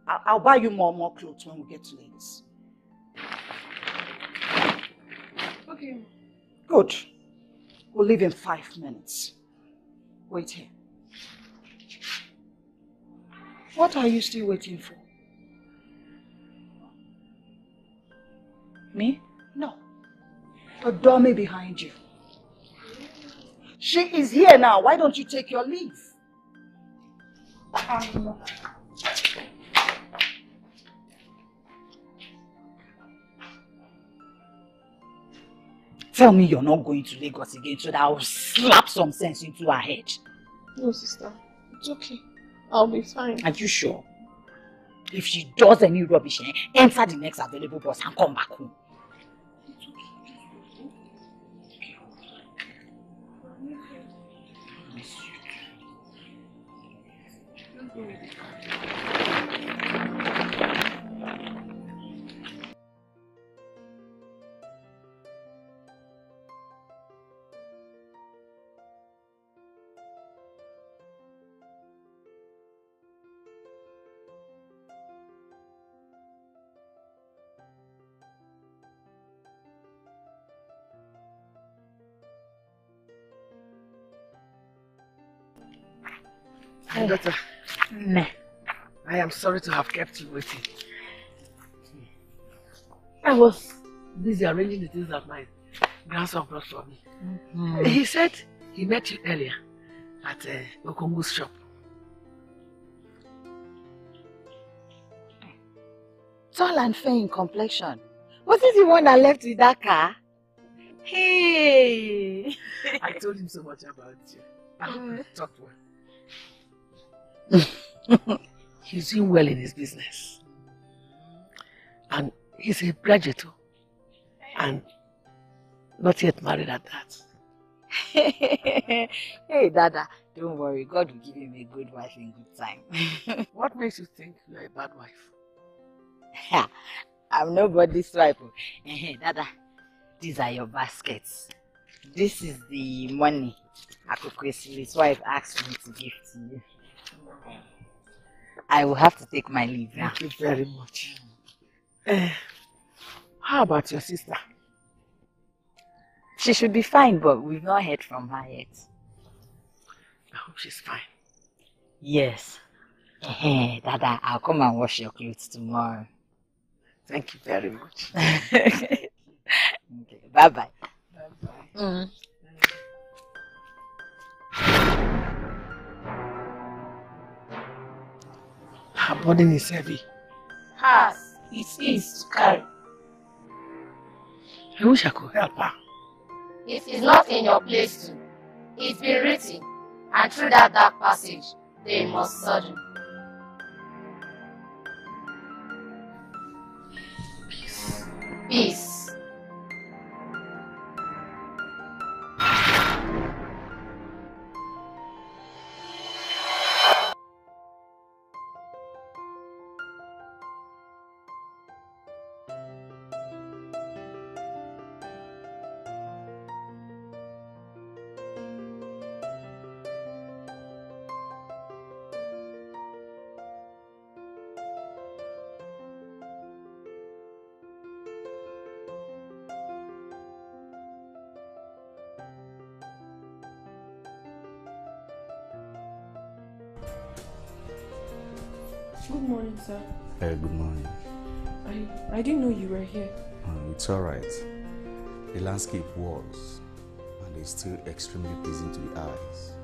I'll, I'll buy you more more clothes when we get to Lagos. Okay. Good. We'll leave in five minutes. Wait here. What are you still waiting for? Me? No. A dummy behind you. She is here now. Why don't you take your leave? Um. Tell me you're not going to Lagos again so that I'll slap some sense into her head. No, sister. It's okay. I'll be fine. Are you sure? If she does any rubbish, enter the next available bus and come back home. My daughter, mm. I am sorry to have kept you waiting. I was busy arranging the things that my grandson brought for me. Mm-hmm. He said he met you earlier at uh, Okongu's shop. Tall and fair in complexion. Wasn't the one that left with that car? Hey! I told him so much about you. I talked well. He's doing well in his business. And he's a graduate too. And not yet married at that. Hey, Dada, don't worry. God will give him a good wife in good time. What makes you think you're a bad wife? I'm nobody's wife. Dada, these are your baskets. This is the money Akukwesi's wife asked me to give to you. I will have to take my leave now. Thank you very much. Uh, how about your sister? She should be fine, but we've not heard from her yet. I hope she's fine. Yes. Dada, I'll come and wash your clothes tomorrow. Thank you very much. Okay, bye-bye. Bye-bye. Mm. Her burden is heavy. Hers is easy to carry. I wish I could help her. It is not in your place to. It's been written, and through that dark passage, they must sudden. Peace. Peace. Good morning, sir. Uh, good morning. I, I didn't know you were here. Um, it's alright. The landscape was and is still extremely pleasing to the eyes.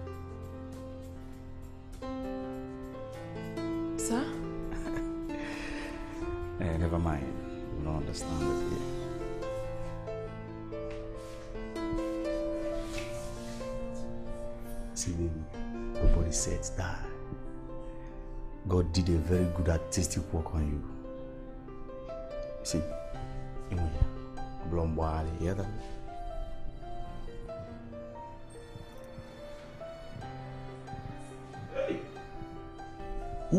Sir? uh, never mind. You don't understand it here. See, baby, nobody says that. God did a very good artistic work on you. See, Blomwali, hear that? Hey! Who?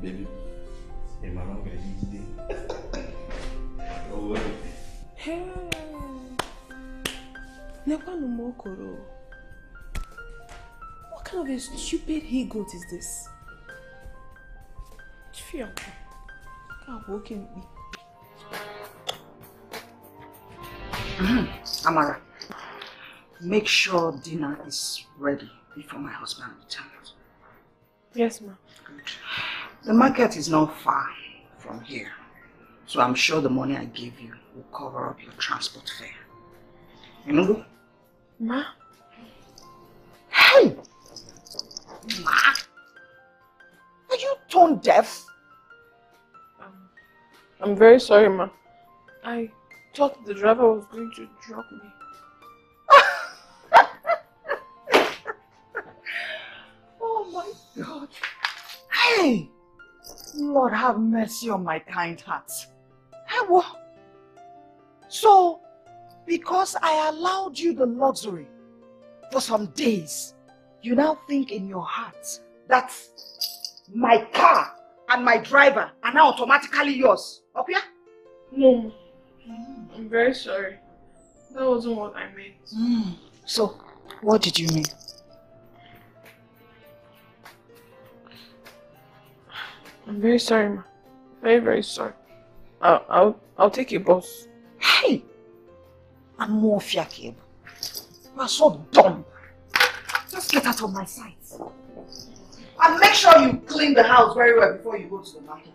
Baby, hey, my mom is hey! Never no more Koro. What kind of a stupid he-goat is this? Fear. God woken me. Amara, make sure dinner is ready before my husband returns. Yes, ma'am. The market is not far from here, so I'm sure the money I give you will cover up your transport fare. You know? Ma? Hey! Ma, are you tone deaf? Um, I'm very sorry, Ma. I thought the driver was going to drop me. Oh my God. Hey! Lord have mercy on my kind heart. Hey, what? So, because I allowed you the luxury for some days, you now think in your heart that my car and my driver are now automatically yours. Okay? No. I'm very sorry. That wasn't what I meant. Mm. So, what did you mean? I'm very sorry, ma. Very, very sorry. I'll, I'll, I'll take your boss. Hey! I'm more fiaking. You are so dumb. Just get out of my sight. And make sure you clean the house very well before you go to the market.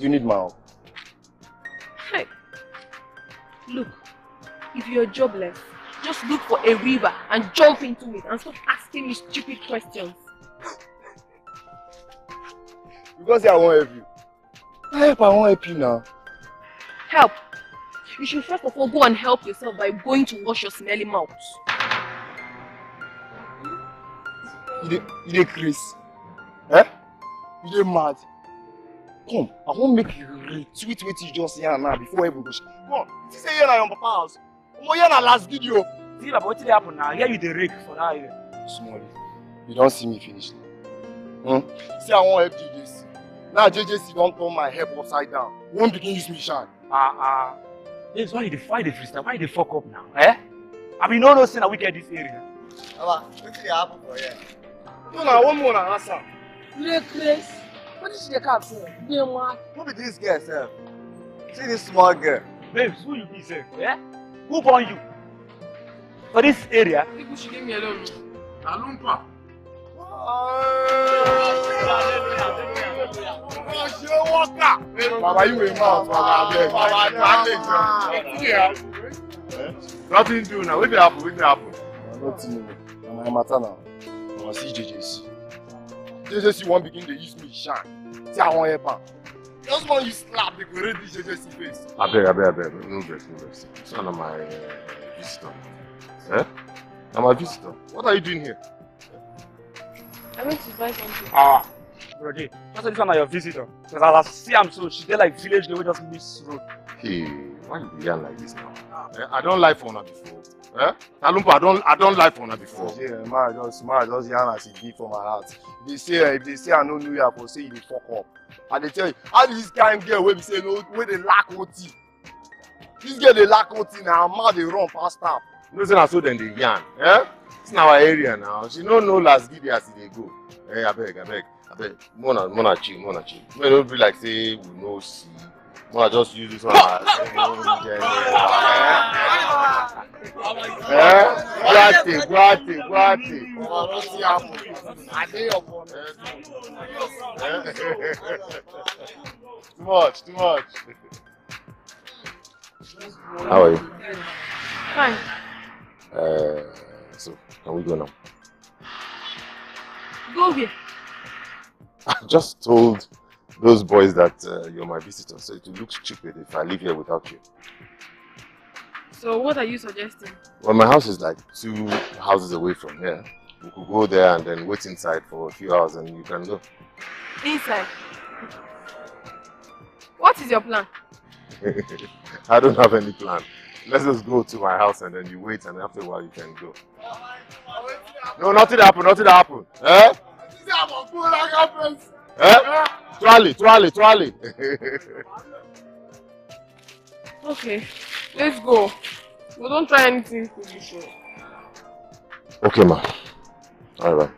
You need my help. Hey, look, if you're jobless, just look for a river and jump into it and stop asking me stupid questions. Because I won't help you. I help, I won't help you now. Help? You should first of all go and help yourself by going to wash your smelly mouth. You did, Chris. Eh? You did mad. Come, I won't make you retweet what you just here now before everybody goes. Come on, this is here now on Papa's house. Come on, here now last video. See about what happened now. Here you the rake for that year. Small, you don't see me finish now. Hmm? See, I won't help you this. Now J J C don't turn my head upside down. Won't begin use me shine. Ah uh, ah. Uh. Yes, why did they fight the freestyle? Why did they fuck up now? Eh? I mean, no, no sin that we get this area. Baba, what did happen for here? No, no, one more answer. Great Chris. What is your cat saying? Yeah, man. Who be this girl, sir? See this small girl. Babes, who you be, sir? Yeah? Who born you? For this area? People should leave me alone. Talumpa. Baba, you in mouth, Baba. Baba, nothing to do now. What happened? What happened? Nothing. I'm a matter now. I'm a C J J C. J J C won't begin to use me shine. See, I won't help her. Just when you slap, they could read this J J C face. I beg, I beg, I beg. No vex, no vex. It's one of my uh, visitor. Eh? I'm a visitor. What are you doing here? I went to buy something. Ah, Brody, just this one of your visitor. Because as I see him, so she did like village, they would just miss road. Hey, why you began like this now? Ah. I don't lie for her before. Eh? Talumpa, I don't, I don't lie for her before. Yeah, man, just, man, just yarn as a gift from my heart. They say, if they say I don't know you, I will say you fuck up. And they tell you, how did this guy get away? We say no, where they lack O T. This girl they lack O T now. Mad they run past her. No, say I so then they yarn. Eh? It's in our area now. She don't know last giddy as they go. Eh, I beg, I beg, I beg. Mona, Mona, chill, Mona, chill. We don't be like say we no see. Well, I just use this one. Too much, too much. How are you? Fine. Uh, so, can we go now? Go here. I just told those boys that uh, you're my visitor, so it looks stupid if I live here without you. So what are you suggesting? Well, my house is like two houses away from here. We could go there and then wait inside for a few hours and you can go. Inside? What is your plan? I don't have any plan. Let's just go to my house and then you wait and after a while you can go. No, nothing happened, nothing happened. Eh? Eh? Trolley, trolley, trolley. Okay, let's go. We don't try anything to be sure. Okay, ma. All right.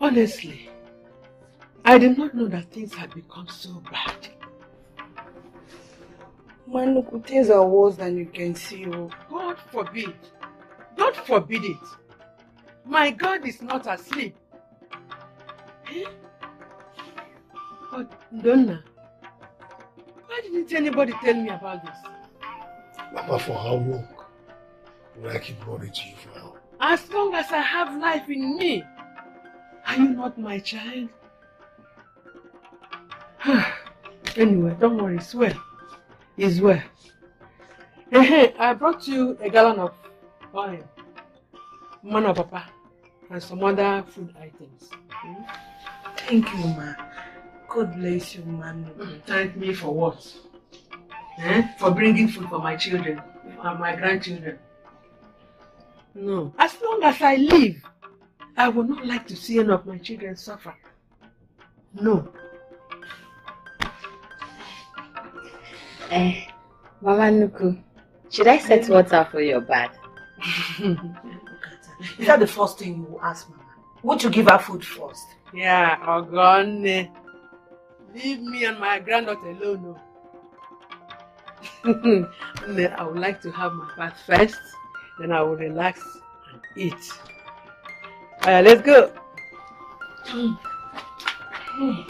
Honestly, I did not know that things had become so bad. Man, look, things are worse than you can see. Oh, God forbid. God forbid it. My God is not asleep. Eh? But, Donna, why didn't anybody tell me about this? Mama, for how long will I keep running to you for help? As long as I have life in me. Are you not my child? Anyway, don't worry, it's well. It's well. Hey, I brought you a gallon of oil, Mano Papa, and some other food items. Hmm? Thank you, ma. God bless you, ma. Thank me for what? Eh? For bringing food for my children and my grandchildren. No. As long as I live, I would not like to see any of my children suffer. No. Eh, Mama Nuku, should I set water for your bath? Is that the first thing you will ask, Mama? Won't you give her food first? Yeah, Ogonna. Leave me and my granddaughter alone. No. Then I would like to have my bath first, then I will relax and eat. Alright, let's go. Mm. Mm.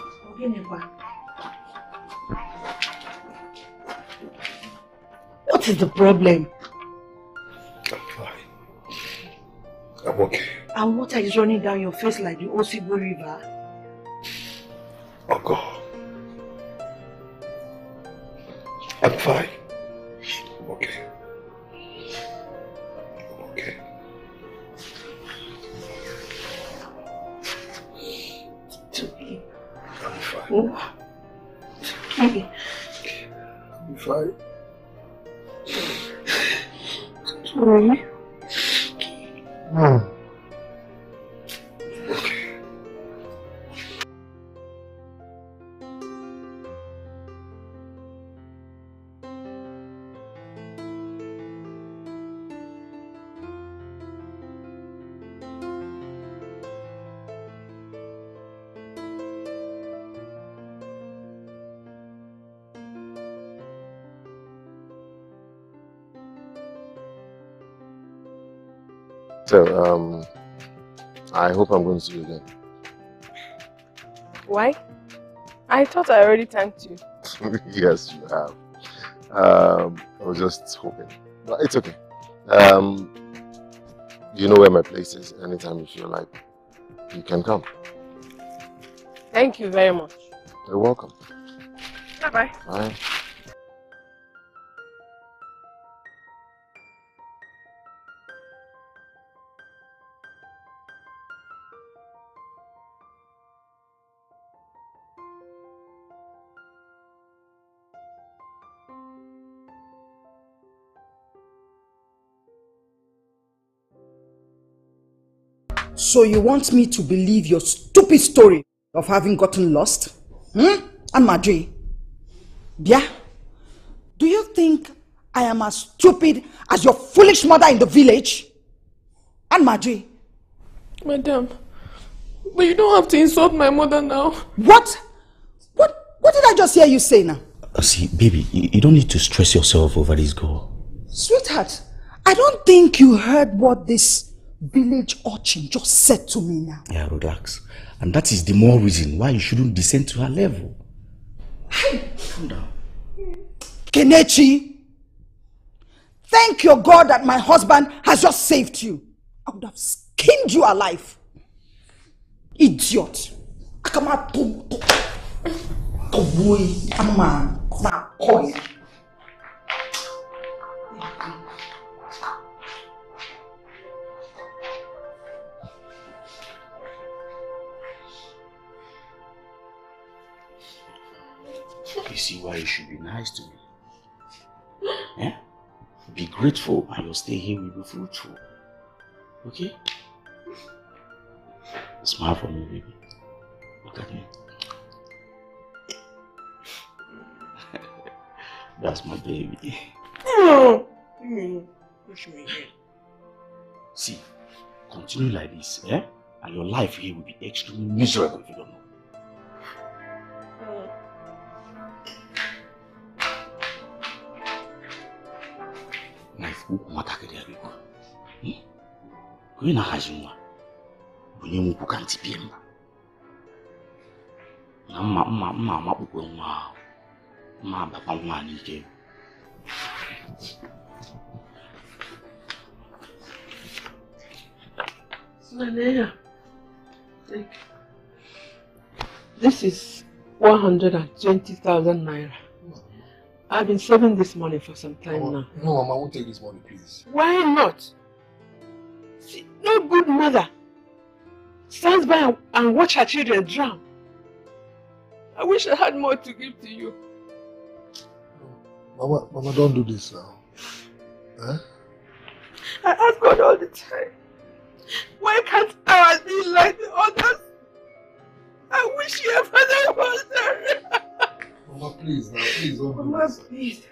What is the problem? I'm fine. I'm okay. And water is running down your face like the Osibo River. Oh God. I'm fine. I'm okay. I'm okay. I'm fine. I'm fine. Sorry. Mm. So, um, I hope I'm going to see you again. Why? I thought I already thanked you. Yes, you have. Um, I was just hoping. But it's okay. Um, you know where my place is. Anytime you feel like, you can come. Thank you very much. You're welcome. Bye-bye. Bye. So you want me to believe your stupid story of having gotten lost? Hmm? Amadri. Bia? Do you think I am as stupid as your foolish mother in the village? Amadri. Madam, but you don't have to insult my mother now. What? What What did I just hear you say now? Uh, see, baby, you, you don't need to stress yourself over this girl. Sweetheart, I don't think you heard what this village urchin just said to me now. Yeah, relax. And that is the more reason why you shouldn't descend to her level. Hey. Calm down. Kenechi, thank your God that my husband has just saved you. I would have skinned you alive. Idiot. You see why you should be nice to me. Yeah? Be grateful and your stay here will be fruitful. Okay? Smile for me, baby. Look at me. That's my baby. See, continue like this, yeah? And your life here will be extremely miserable if you don't know. This is one hundred twenty thousand naira. I've been saving this money for some time no, now. No, Mama, I won't take this money, please. Why not? See, no good mother stands by and watch her children drown. I wish I had more to give to you. Mama, Mama, don't do this now. Huh? I ask God all the time. Why can't ours be like the others? I wish your father was there. Mama, please, now, please don't Mama, do please.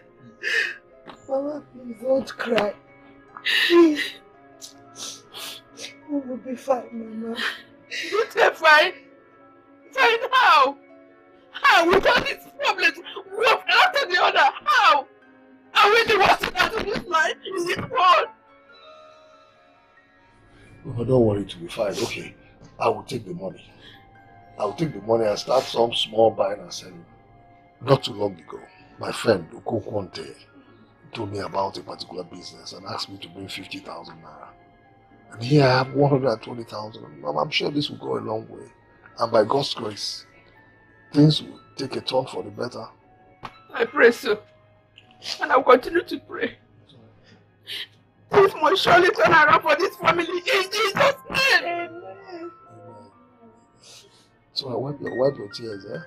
Mama, please don't cry. Please. We will be fine, Mama. You are fine? Fine how? How? Without these problems, we have after the other. How? Are we the worst out of this life? Is it all? Mama, don't worry, to be fine. Okay, I will take the money. I will take the money and start some small buying and selling. Not too long ago, my friend Ukukwante told me about a particular business and asked me to bring fifty thousand naira. And here I have one hundred twenty thousand. I'm sure this will go a long way. And by God's grace, things will take a turn for the better. I pray so. And I'll continue to pray. Things must surely turn around for this family in Jesus' name. Amen. So I wipe your, wipe your tears, eh?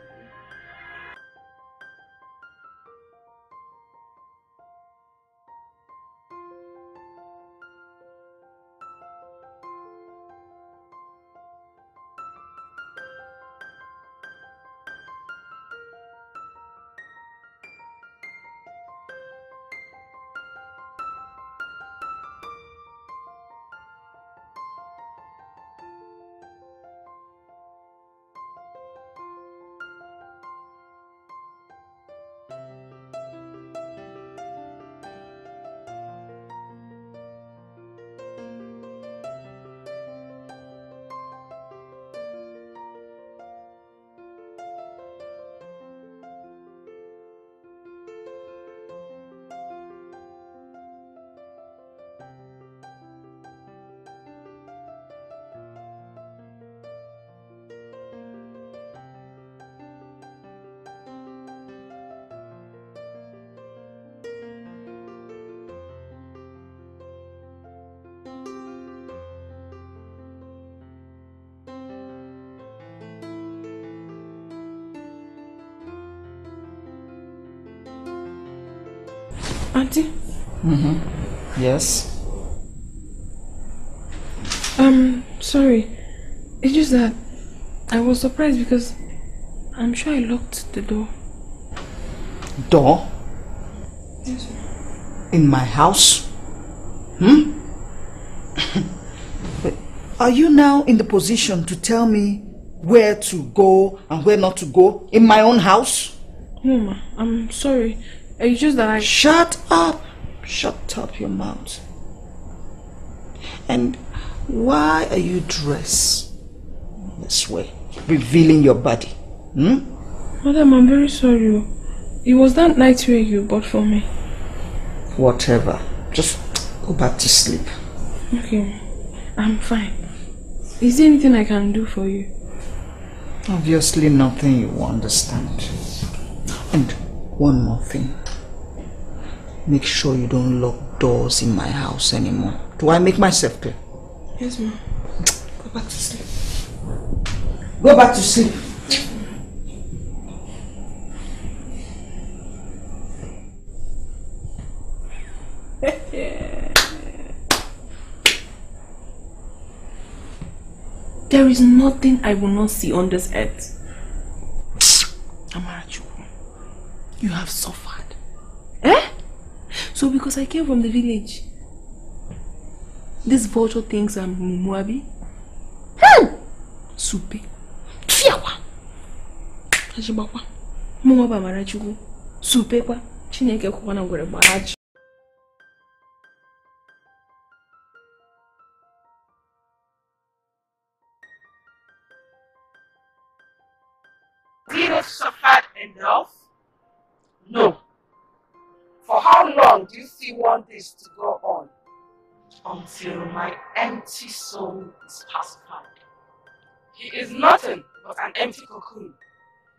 Auntie? Mm-hmm. Yes? Um, sorry. It's just that I was surprised because I'm sure I locked the door. Door? Yes, sir. In my house? Hmm? Are you now in the position to tell me where to go and where not to go in my own house? No, ma. I'm sorry. It's just that I... Shut up! Shut up your mouth. And why are you dressed this way, revealing your body? Hmm? Madam, I'm very sorry. It was that night where you bought for me. Whatever. Just go back to sleep. Okay. I'm fine. Is there anything I can do for you? Obviously nothing you understand. And one more thing. Make sure you don't lock doors in my house anymore. Do I make myself clear? Yes, ma'am. Go back to sleep. Go back to sleep. There is nothing I will not see on this earth. Amara, you have suffered. Eh? So because I came from the village, this vulture thinks I'm Mumuabi. Hmm! Supe. Fiawa. Ajibakwa. Mumuaba Amara Chuku. Supe kwa. Chinyeke kwa na ngore baraji. Did you suffer enough? No. For how long do you still want this to go on? Until my empty soul is pacified. He is nothing but an empty cocoon.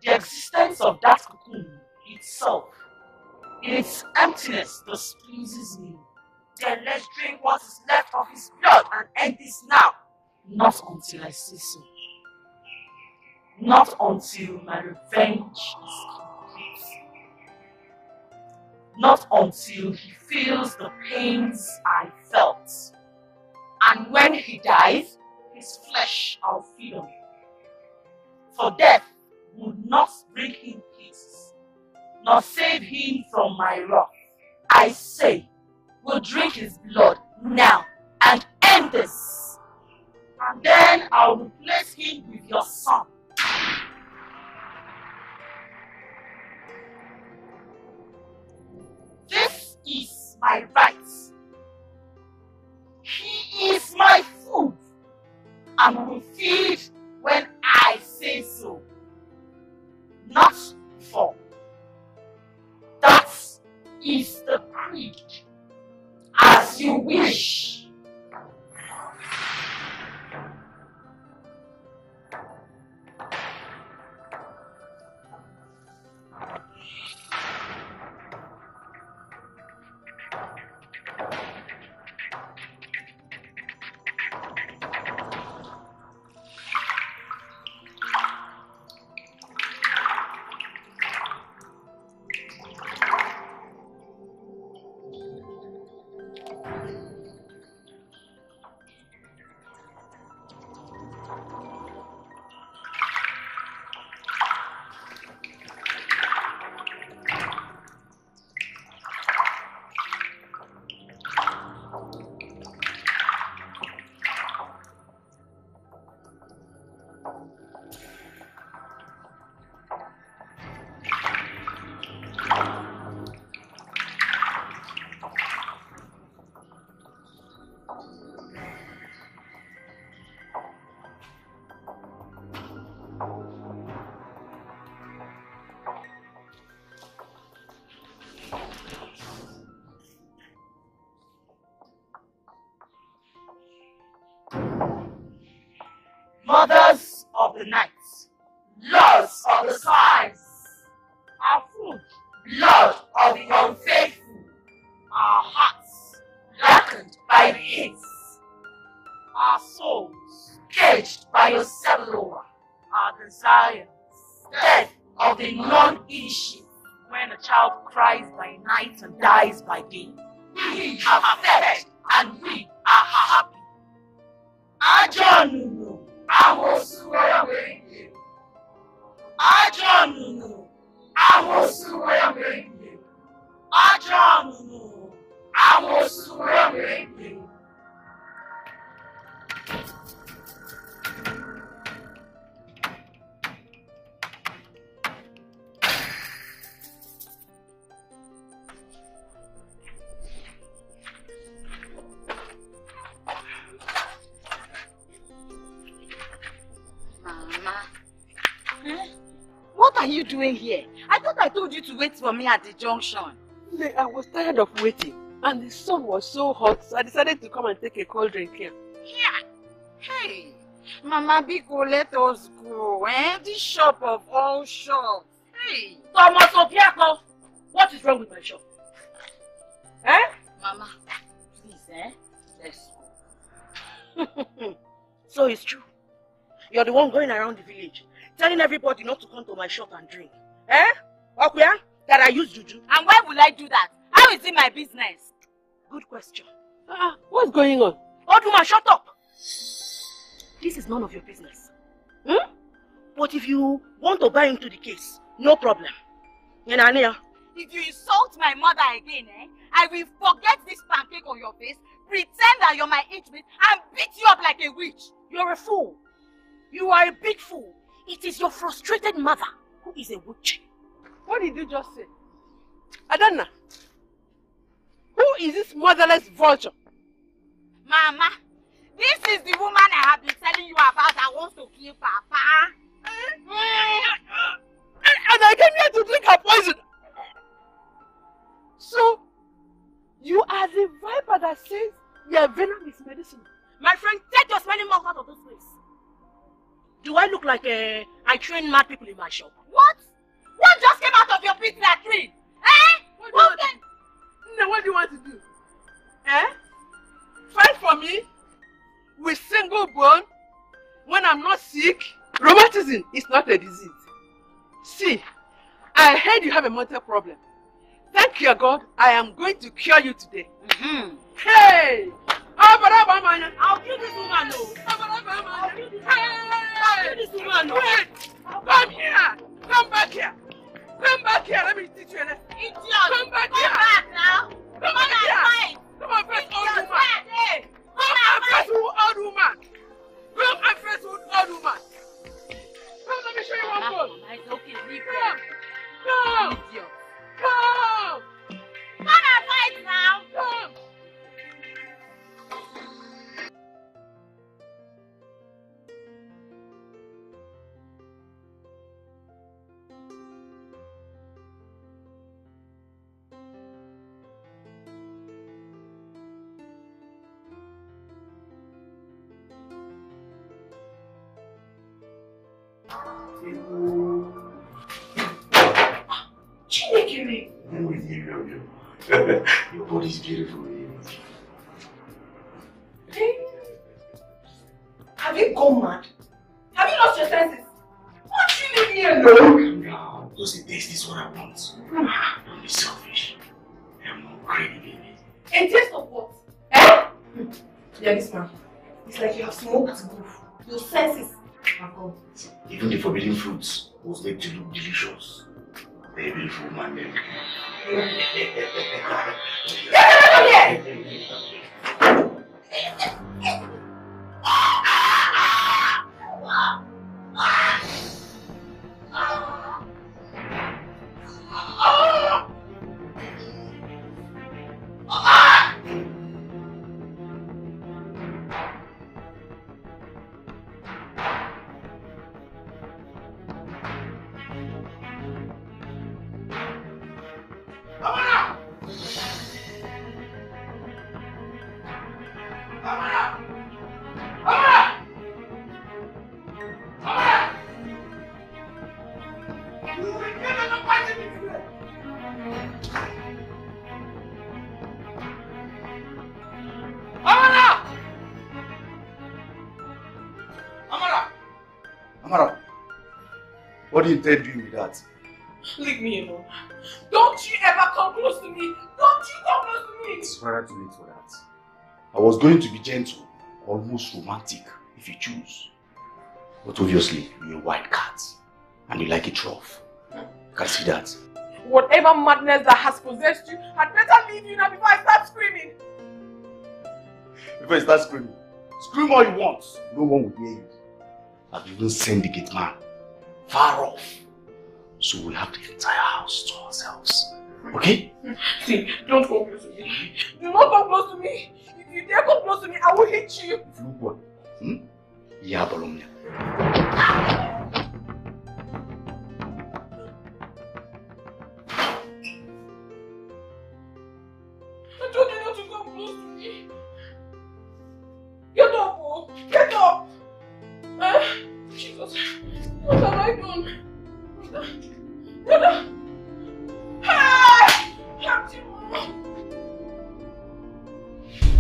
The existence of that cocoon itself, in its emptiness, displeases me. Then let's drink what is left of his blood and end this now. Not until I say so. Not until my revenge is complete. Not until he feels the pains I felt. And when he dies, his flesh I'll feed on. For death would not bring him peace, nor save him from my wrath. I say, we'll drink his blood now and end this. And then I'll replace him with your son. This is my right. He is my food and will feed when I say so. Not before. That is the creed. As you wish. Mothers of the night, lords of the skies, our food, blood of the unfaithful, our hearts blackened by the hits, our souls caged by your cellula, our desires, death of the non-initiate, when a child cries by night and dies by day, we have fed and we are happy. Ajonu, I was swearing. Ajonu, I was swearing. Ajonu, I was swearing. What are you doing here? I thought I told you to wait for me at the junction. I was tired of waiting and the sun was so hot, so I decided to come and take a cold drink here. Yeah. Hey, Mama Biko, let us go, eh? This shop of all shops. Hey. Thomas Opiako, what is wrong with my shop? Eh? Mama, please, eh? Let's go. So it's true. You're the one going around the village, telling everybody not to come to my shop and drink. Eh? Okuya, that I use juju. And why would I do that? How is it my business? Good question. Uh, what's going on? Oduma, shut up! This is none of your business. Hmm? But if you want to buy into the case, no problem. Inaniya. If you insult my mother again, eh, I will forget this pancake on your face, pretend that you're my intimate, and beat you up like a witch. You're a fool. You are a big fool. It is your frustrated mother who is a witch. What did you just say? Adanna, who is this motherless vulture? Mama, this is the woman I have been telling you about that wants to kill Papa. And I came here to drink her poison. So, you are the viper that says your venom is medicine. My friend, take your smelling mouth out of this place. Do I look like uh, I train mad people in my shop? What? What just came out of your pit that tree? Eh? What, what do then? No, what do you want to do? Eh? Fight for me with single bone when I'm not sick? Rheumatism is not a disease. See, I heard you have a mental problem. Thank you, God. I am going to cure you today. Mm-hmm. Hey! I'll kill this woman, though. I'll kill this woman. I'll kill this woman. Wait! Come here! Come back here! Come back here! Let me teach you a lesson. Idiot! Come back here! Come back now! Come back here! Come and face old woman! Come and face old woman! Come and face old woman! Come, let me show you one more. It's okay, leave her. Come! Idiot! Come! Come and fight now! Come! Chinyere! I'm with you, Romeo. Your body's beautiful. Hey! Have you gone mad? Have you lost your senses? What do you leave me alone? No, because it takes this what I want. Don't be selfish. I'm not craving baby. A taste of what? Eh? Yeah, this man. It's like you have smoked goof. Your senses. Oh, even the forbidden fruits was made to look delicious. Baby, for my milk. What do you intend doing with that? Leave me alone. Don't you ever come close to me. Don't you come close to me. It's rather too late for that. I was going to be gentle, almost romantic, if you choose. But obviously, you're a wild cat. And you like it rough. I can see that. Whatever madness that has possessed you, I'd better leave you now before I start screaming. Before I start screaming? Scream all you want. No one will hear you. I've even sent the gate man far off. So we'll have the entire house to ourselves. Okay? See, don't come close to me. Do not come close to me. If you dare come close to me, I will hit you. If you want. Hmm? Yeah, Bologna. I told you not to come close to me. Get up, oh. Get up. Uh, Jesus. What have I done? No, no. Hey!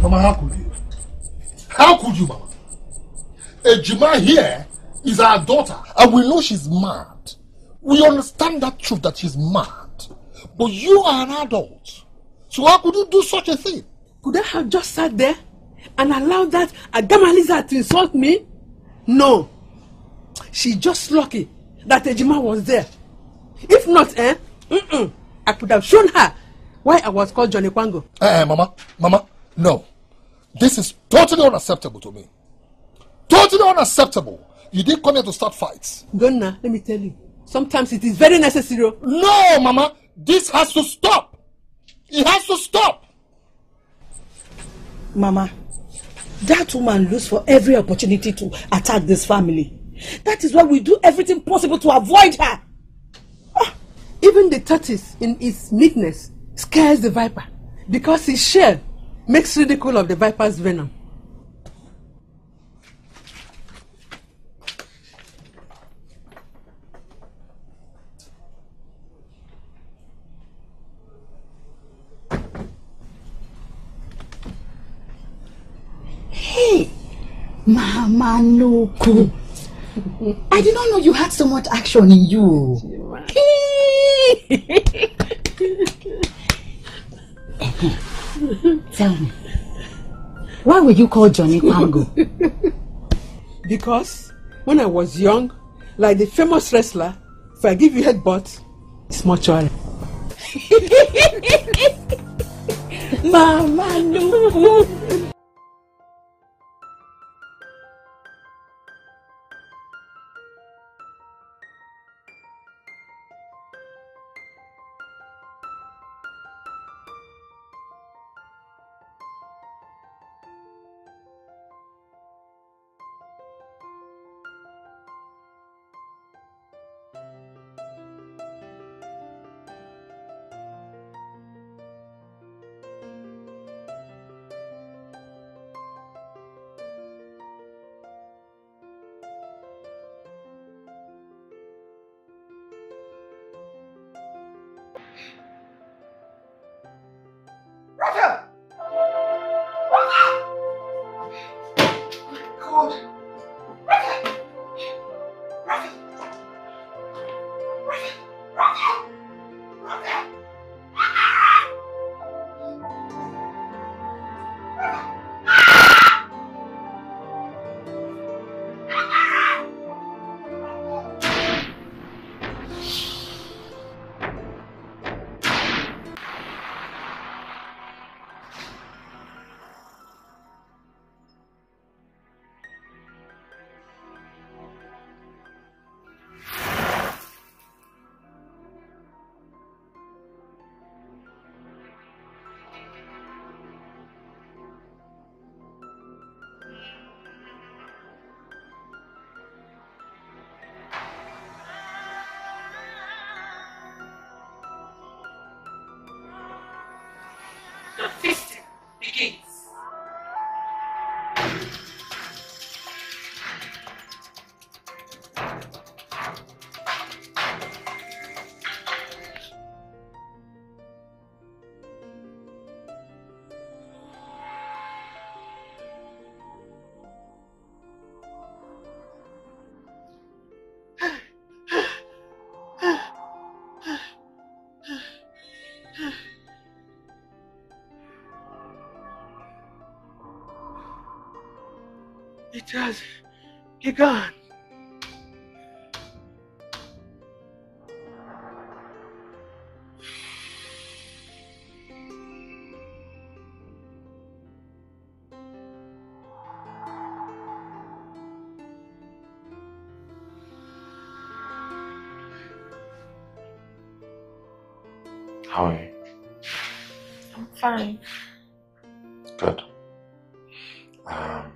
Mama, how could you? How could you, Mama? Ejima here is our daughter, and we know she's mad. We understand that truth, that she's mad. But you are an adult. So how could you do such a thing? Could I have just sat there and allowed that Adama Eliza to insult me? No. She's just lucky that Ejima was there. If not, eh, mm -mm, I could have shown her why I was called Johnny Kwango. Eh, Mama, Mama, no. This is totally unacceptable to me. Totally unacceptable. You didn't come here to start fights. Donna, let me tell you, sometimes it is very necessary. No, Mama, this has to stop. It has to stop. Mama, that woman looks for every opportunity to attack this family. That is why we do everything possible to avoid her. Ah, even the tortoise in its meekness scares the viper because its shell makes ridicule of the viper's venom. Hey, Mama Nuku. I did not know you had so much action in you. Tell me, why were you called Johnny Kwango? Because when I was young, like the famous wrestler, if I give you headbutt, it's mortuary. Mama, no. It has begun. How are you? I'm fine. Good. Um,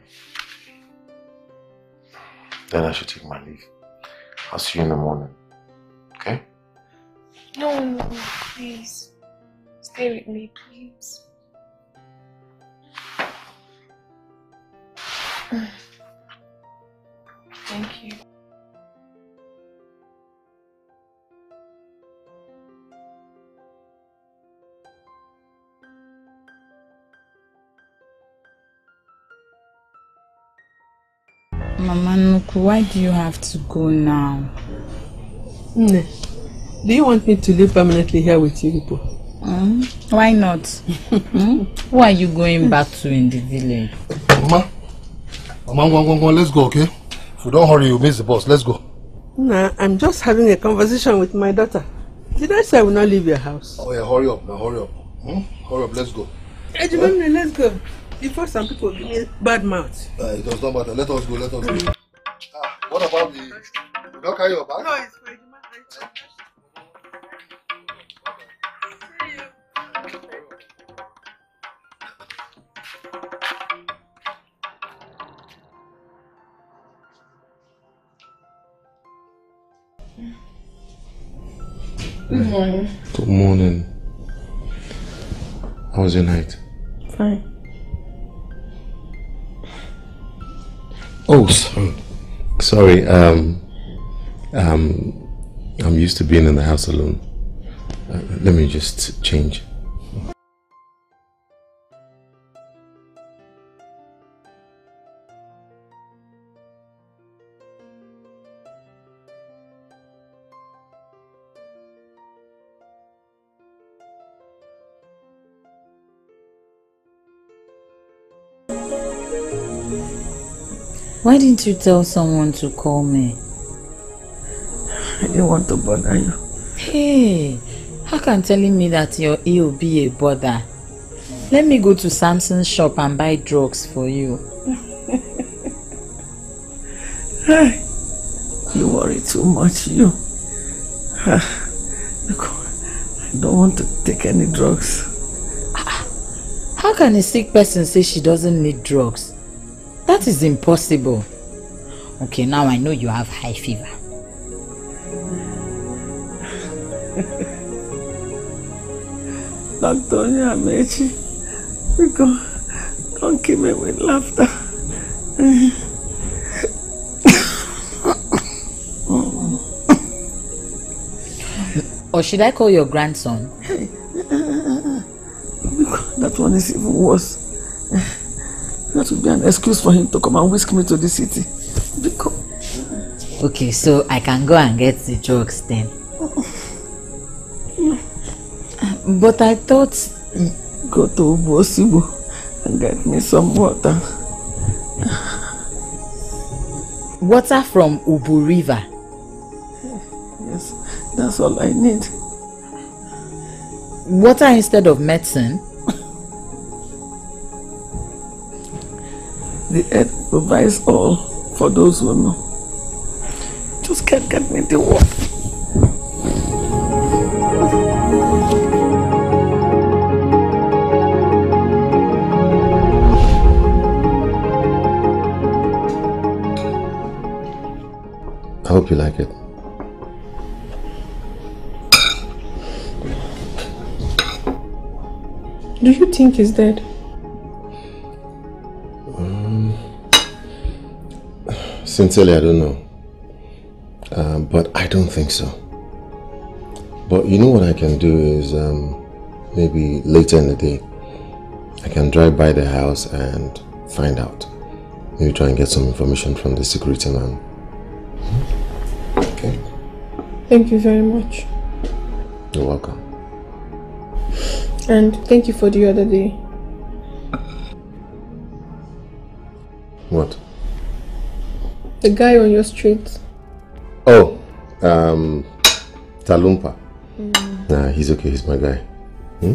then I should take my leave. I'll see you in the morning. Okay? No, no, please. Stay with me, please. Thank you. Mama Nuku, why do you have to go now? Nne, do you want me to live permanently here with you people? Mm, why not? mm? Who are you going back to in the village? Mama, Mama, go, go, go. Let's go, okay? If you don't hurry, you'll miss the bus. Let's go. Nah, I'm just having a conversation with my daughter. Did I say I will not leave your house? Oh yeah, hurry up, now hurry up. Hmm? Hurry up, let's go. Ejima, huh? Let's go. Before some people give me bad mouth. Uh, it does not matter. Let us go, let us go. Mm. Ah, what about the... You don't carry your bag? No, it's fine. Good morning. Good morning. How was your night? Fine. Oh, sorry. Sorry. Um, um, I'm used to being in the house alone. Uh, let me just change. Why didn't you tell someone to call me? I didn't want to bother you. Hey, how can telling me that you're ill be a bother? Let me go to Samson's shop and buy drugs for you. Hey, you worry too much, you. I don't want to take any drugs. How can a sick person say she doesn't need drugs? That is impossible. Okay, now I know you have high fever. Doctor Nyamechi, don't kill me with laughter. Or should I call your grandson? Hey, that one is even worse. That would be an excuse for him to come and whisk me to the city. Because... Okay, so I can go and get the drugs then. But I thought... Go to Ubosibu and get me some water. Water from Ubu River? Yes, that's all I need. Water instead of medicine? The earth provides all for those who know. Just can't get me the water. I hope you like it. Do you think he's dead? Sincerely, I don't know, uh, but I don't think so. But you know what I can do is um, maybe later in the day, I can drive by the house and find out. Maybe try and get some information from the security man. Okay. Thank you very much. You're welcome. And thank you for the other day. What? The guy on your street. Oh, um, Talumpa. Mm. Nah, he's okay, he's my guy. Hmm?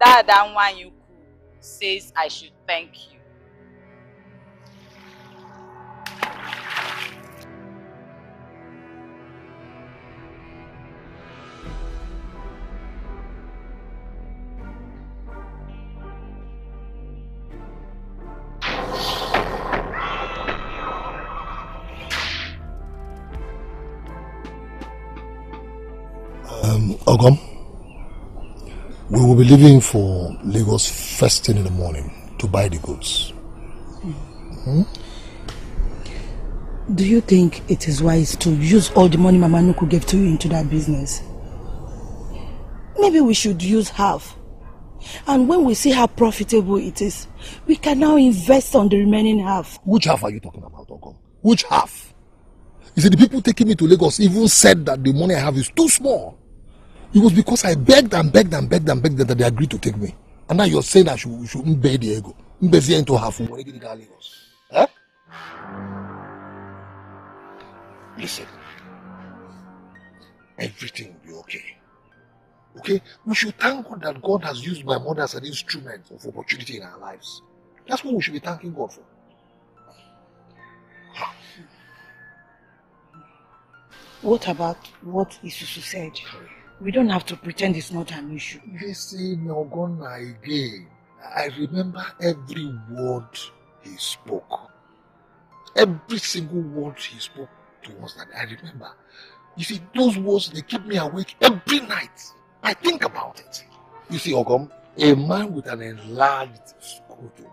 Dada Nwanyuku says I should thank you. Um, Ogum. We will be leaving for Lagos first thing in the morning to buy the goods. Hmm. Do you think it is wise to use all the money Mama Nuku gave to you into that business? Maybe we should use half. And when we see how profitable it is, we can now invest on the remaining half. Which half are you talking about, Ogum? Which half? You see, the people taking me to Lagos even said that the money I have is too small. It was because I begged and begged and begged and begged that they agreed to take me. And now you're saying I should, should mbe the ego. Mbe the into half. Huh? Listen. Everything will be okay. Okay? We should thank God that God has used my mother as an instrument of opportunity in our lives. That's what we should be thanking God for. Huh. What about what Isusu said? We don't have to pretend it's not an issue. Listen, Ogonna, again. I remember every word he spoke. Every single word he spoke to us that I remember. You see, those words, they keep me awake every night. I think about it. You see, Ogum, a man with an enlarged scrotum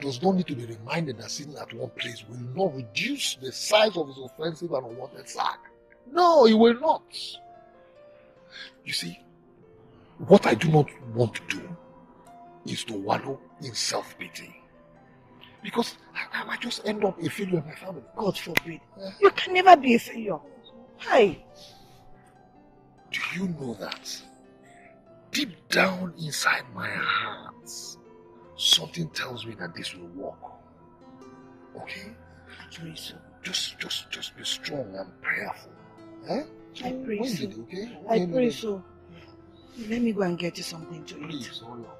does not need to be reminded that sitting at one place will not reduce the size of his offensive and unwanted sack. No, it will not. You see, what I do not want to do is to wallow in self-pity. Because I, I might just end up a failure in my family. God forbid. Yeah. You can never be a failure. Hi. Do you know that deep down inside my heart, something tells me that this will work? Okay? So just, just, just be strong and prayerful. Eh? I pray so. It, okay? I pray me. so. Let me go and get you something to Please, eat. Hold on.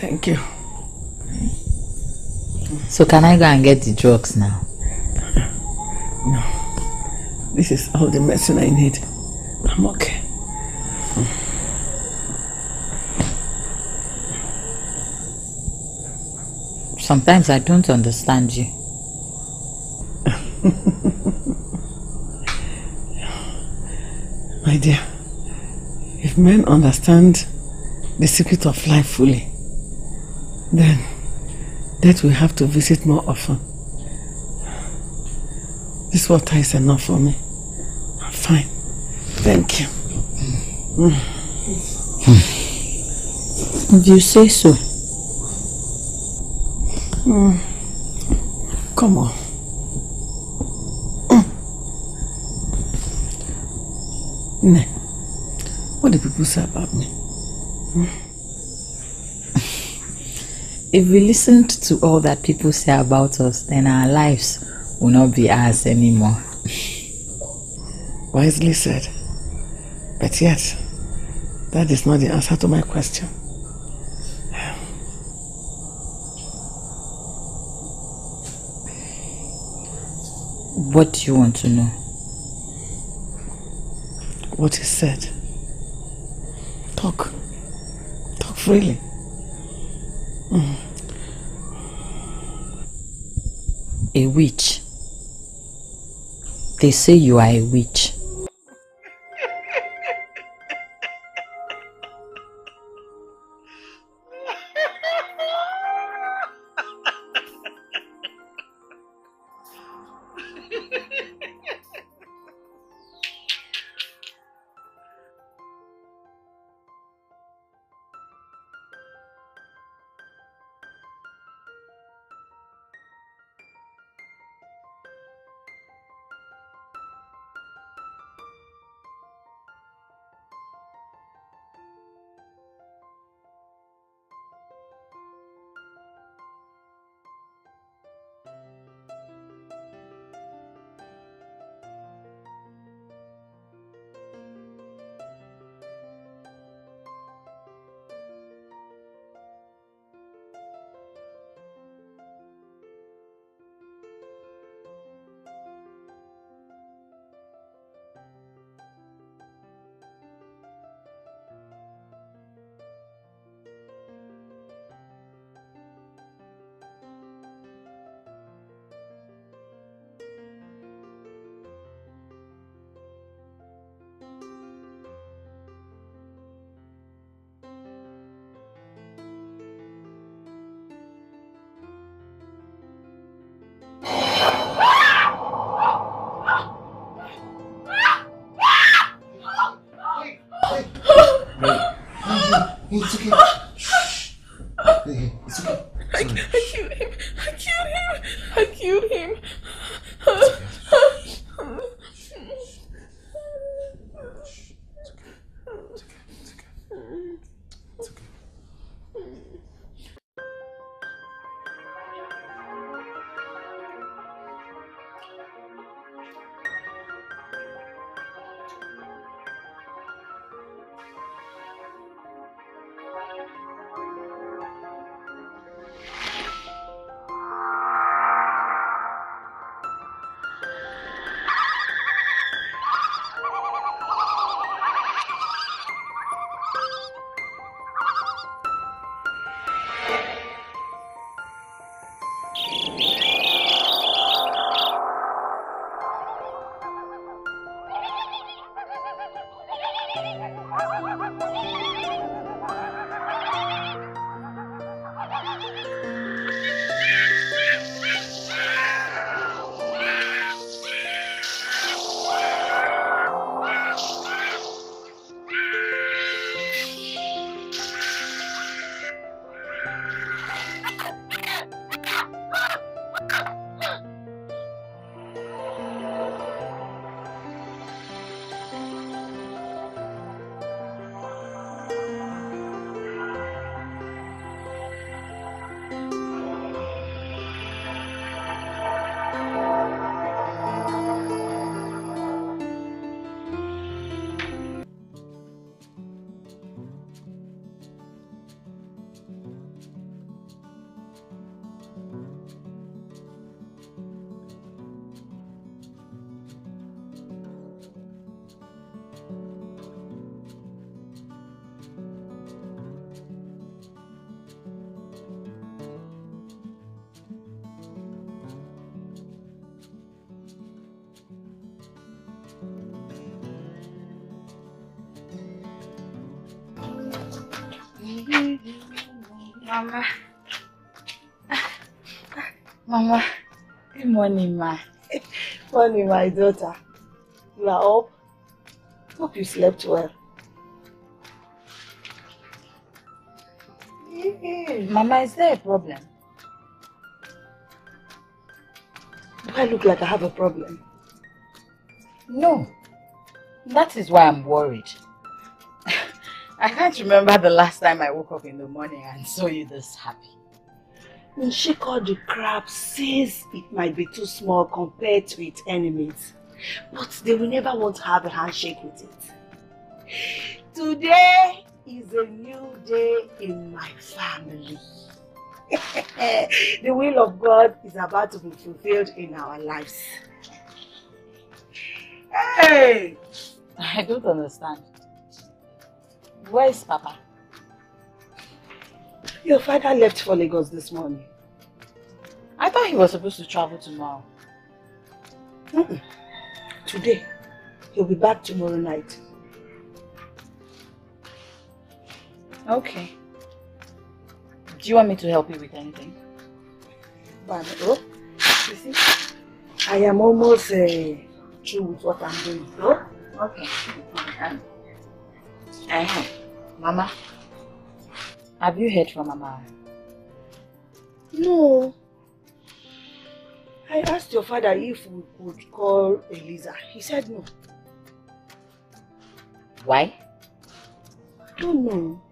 Thank you. So can I go and get the drugs now? No. This is all the medicine I need. I'm okay. Sometimes I don't understand you. My dear, if men understand the secret of life fully, then death will have to visit more often. This water is enough for me. I'm fine. Thank you. Mm. If you say so. Mm. Come on. Mm. Ne, what do people say about me? Mm. If we listened to all that people say about us, then our lives will not be ours anymore. Wisely said. But yet, that is not the answer to my question. What do you want to know? What is said. Talk. Talk freely. Mm. A witch. They say you are a witch. Mama, Mama, good morning, ma. Morning, my daughter. You are up. Hope you slept well. Mama, is there a problem? Do I look like I have a problem? No. That is why I'm worried. I can't remember the last time I woke up in the morning and saw you this happy. When she called the crab, says it might be too small compared to its enemies. But they will never want to have a handshake with it. Today is a new day in my family. The will of God is about to be fulfilled in our lives. Hey! I don't understand. Where is Papa? Your father left for Lagos this morning. I thought he was supposed to travel tomorrow. Mm-mm. Today. He'll be back tomorrow night. Okay. Do you want me to help you with anything? But, oh, you see, I am almost uh, through with what I'm doing. Oh, okay. Um, uh, Mama, have you heard from Amara? No. I asked your father if we could call Eliza. He said no. Why? I don't know.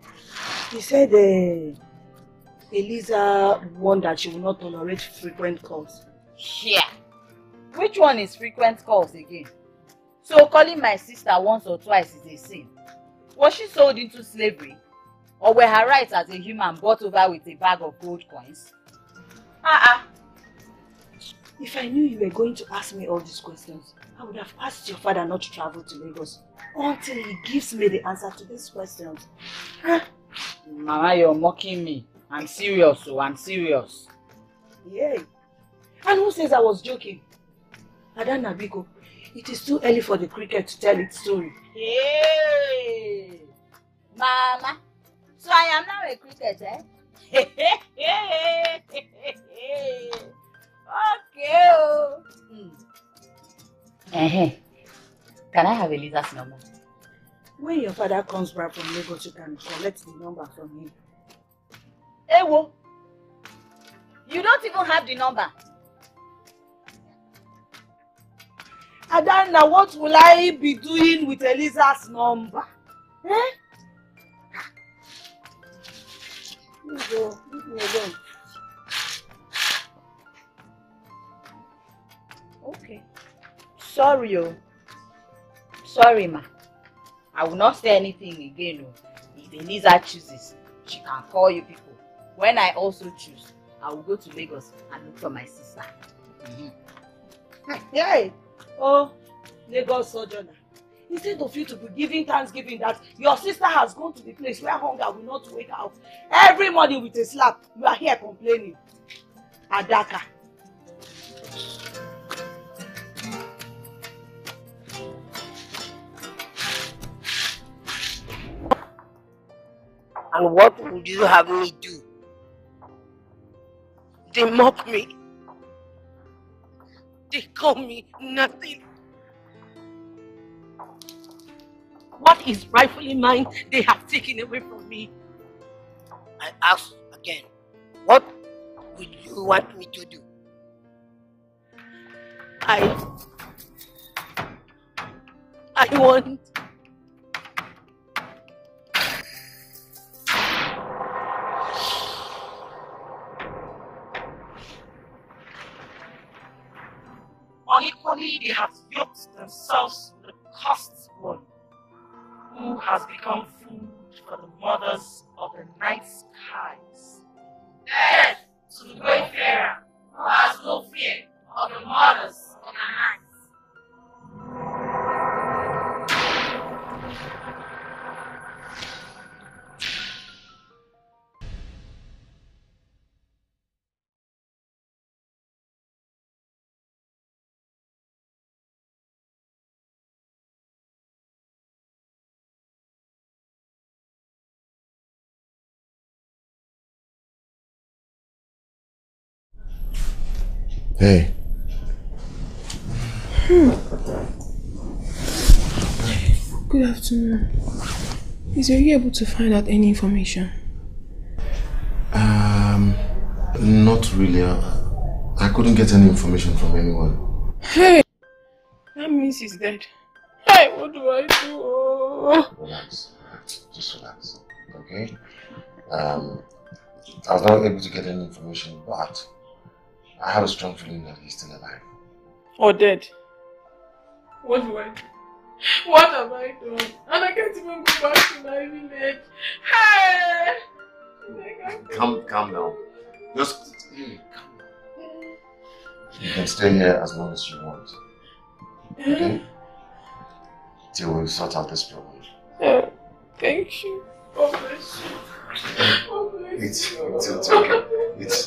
He said uh, Eliza warned that she will not tolerate frequent calls. Yeah. Which one is frequent calls again? So calling my sister once or twice is a sin. Was she sold into slavery? Or were her rights as a human bought over with a bag of gold coins? Uh-uh. If I knew you were going to ask me all these questions, I would have asked your father not to travel to Lagos until he gives me the answer to these questions. Huh? Mama, you're mocking me. I'm serious, so I'm serious. Yeah. And who says I was joking? Adanna, Biko, it is too early for the cricket to tell its story. Hey! Mama, so I am now a cricket, eh? Okay. Mm. Uh-huh. Can I have Eliza's number? When your father comes back from Lagos, you can collect the number from him. Ewo, you don't even have the number. Adanna, what will I be doing with Eliza's number? Eh? You go, leave me alone. Okay. Sorry, yo. Sorry, ma. I will not say anything again, yo. If Eliza chooses, she can call you people. When I also choose, I will go to Lagos and look for my sister. Mm-hmm. Hey! Oh, Lagos sojourner. Instead of you to be giving thanksgiving that your sister has gone to the place where hunger will not wake out, every morning with a slap, you are here complaining. Adaka. And what would you have me do? They mock me. They call me nothing. What is rightfully mine, they have taken away from me. I ask again, what would you want me to do? I... I want... Unequally, they have yoked themselves with the cost one, who has become food for the mothers of the night skies. Death to the wayfarer, who has no fear of the mothers of the night. Hey. Hmm. Good afternoon. Is you able to find out any information? Not really. I couldn't get any information from anyone. Hey! That means he's dead. Hey, what do I do? Relax. Just relax. Okay? Um, I was not able to get any information, but I have a strong feeling that he's still alive. Or dead. What do I do? What have I done? And I can't even go back to my village. Hey! Calm, calm down. Just hey, calm down. You can stay here as long as you want. Okay? Till we sort out this problem. Uh, thank you. God bless you. God bless it's, you. It's, it's okay. It's...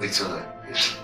It's alright. It's...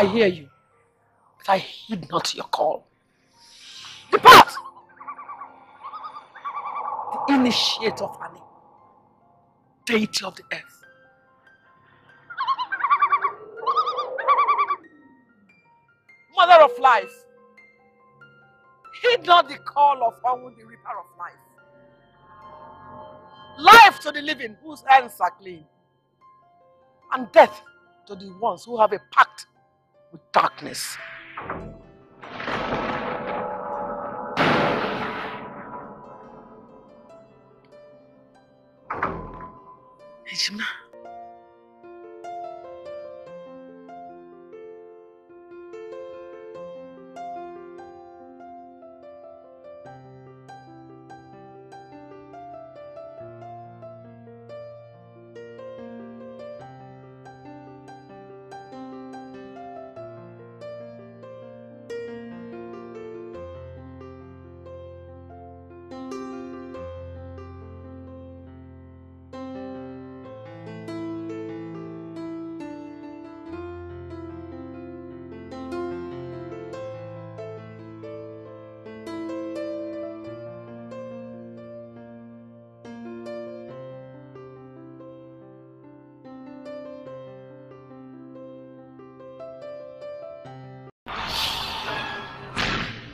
I hear you, but I heed not your call. Depart! The initiator of Ani, deity of the earth. Mother of life, heed not the call of Onwu, the reaper of life. Life to the living whose hands are clean, and death to the ones who have a pact with darkness. Ejima.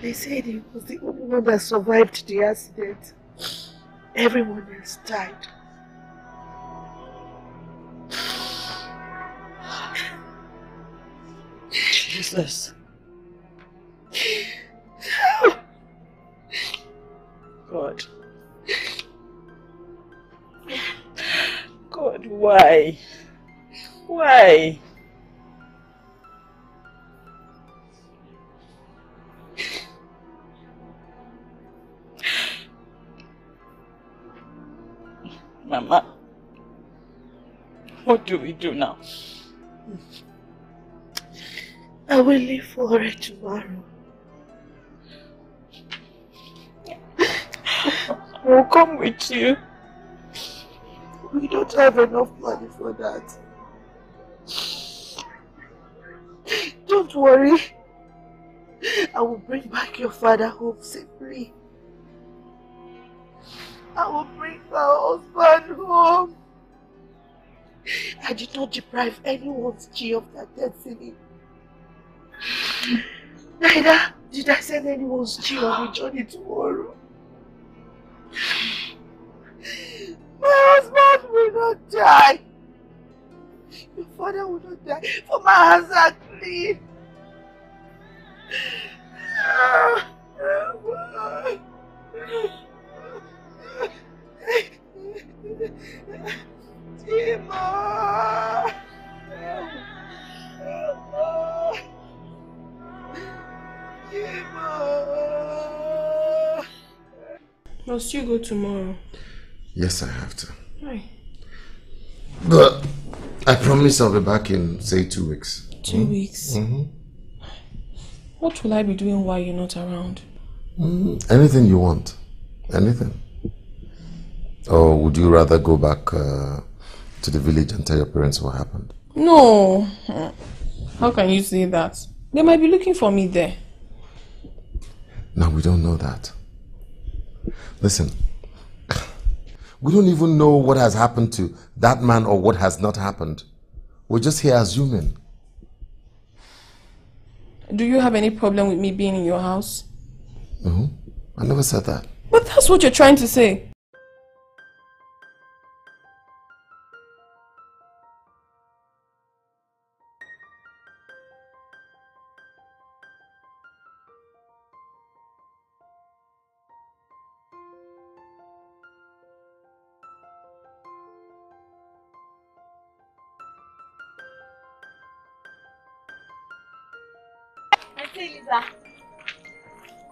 They said he was the only one that survived the accident. Everyone else died. Jesus. God. God, why? Why? Mama, what do we do now? I will leave for her tomorrow. We'll come with you. We don't have enough money for that. Don't worry. I will bring back your father home safely. I will bring my husband home. I did not deprive anyone's G of their destiny. Neither did I send anyone's G on the journey tomorrow. My husband will not die. Your father will not die for my hazard, please. Tima! Tima! Must you go tomorrow? Yes, I have to. Why? But I promise I'll be back in, say, two weeks. Two hmm? weeks? Mm-hmm. What will I be doing while you're not around? Mm, anything you want. Anything. Or would you rather go back uh, to the village and tell your parents what happened? No. How can you say that? They might be looking for me there. No, we don't know that. Listen. We don't even know what has happened to that man or what has not happened. We're just here as human. Do you have any problem with me being in your house? No, I never said that. But that's what you're trying to say.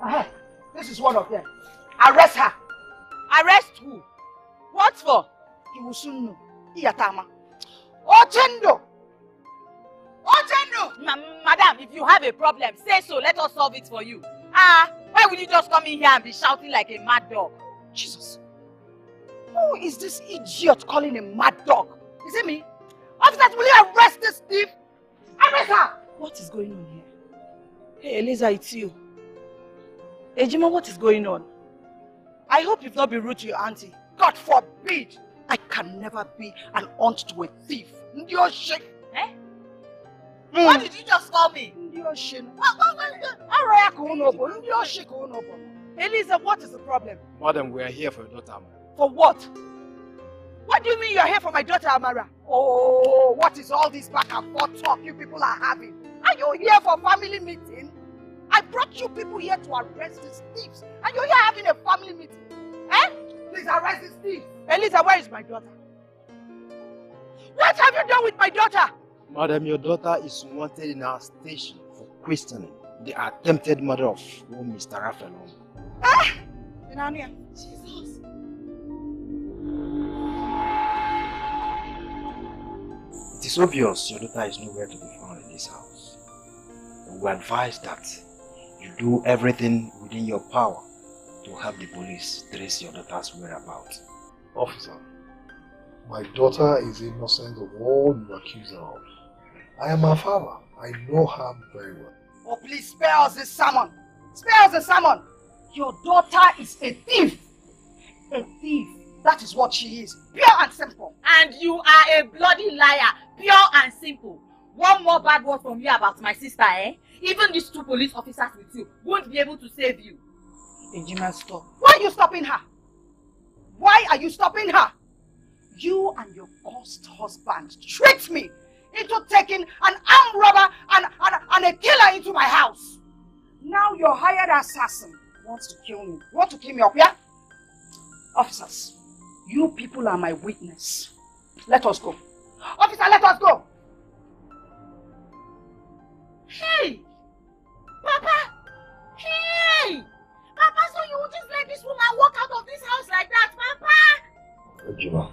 Uh-huh. This is one of them. Arrest her. Arrest who? What for? You will soon know. Iyatama. Ochendo! Ochendo! Ma madam, if you have a problem, say so. Let us solve it for you. Ah, uh, why will you just come in here and be shouting like a mad dog? Jesus. Who is this idiot calling a mad dog? Is it me? Officers, will you arrest this thief? Arrest her! What is going on here? Hey, Eliza, it's you. Ejima, what is going on? I hope you've not been rude to your auntie. God forbid! I can never be an aunt to a thief. Ndioshin! Eh? Mm. What did you just call me? Ndioshin. Eliza, what is the problem? Madam, we are here for your daughter, Amara. For what? What do you mean you are here for my daughter, Amara? Oh, what is all this back and forth talk you people are having? Are you here for family meeting? I brought you people here to arrest these thieves, and you're here having a family meeting. Eh? Please arrest these thieves. Eliza, where is my daughter? What have you done with my daughter? Madam, your daughter is wanted in our station for questioning the attempted murder of Mister Rafael. Eh? Inaniya. Jesus. It is obvious your daughter is nowhere to be found in this house. We advise that you do everything within your power to help the police trace your daughter's whereabouts. Officer, my daughter is innocent of all you accuse her of. I am her father. I know her very well. Oh, please spare us this sermon. Spare us the sermon. Your daughter is a thief. A thief. That is what she is. Pure and simple. And you are a bloody liar. Pure and simple. One more bad word from you about my sister, eh? Even these two police officers with you won't be able to save you. Ejima, stop. Why are you stopping her? Why are you stopping her? You and your cursed husband tricked me into taking an armed robber and, and, and a killer into my house. Now your hired assassin wants to kill me. You want to kill me up here? Yeah? Officers, you people are my witness. Let us go. Officer, let us go. Hey! Papa! Hey! Papa, so you would just let this woman walk out of this house like that, Papa? Ejima,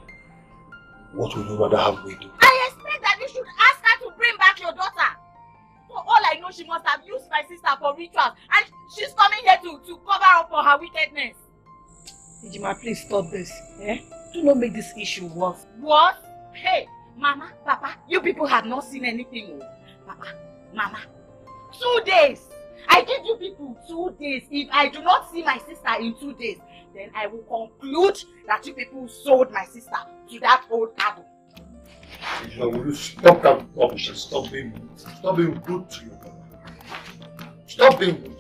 what would you rather have me do? I expect that you should ask her to bring back your daughter. For all I know, she must have used my sister for rituals, and she's coming here to, to cover up for her wickedness. Ejima, please stop this, eh? Do not make this issue worse. What? Hey, Mama, Papa, you people have not seen anything. Papa. Mama, two days. I give you people two days. If I do not see my sister in two days, then I will conclude that you people sold my sister to that old devil. Yeah, will you stop that bullshit? Stop being, stop being good to your mother. Stop being good.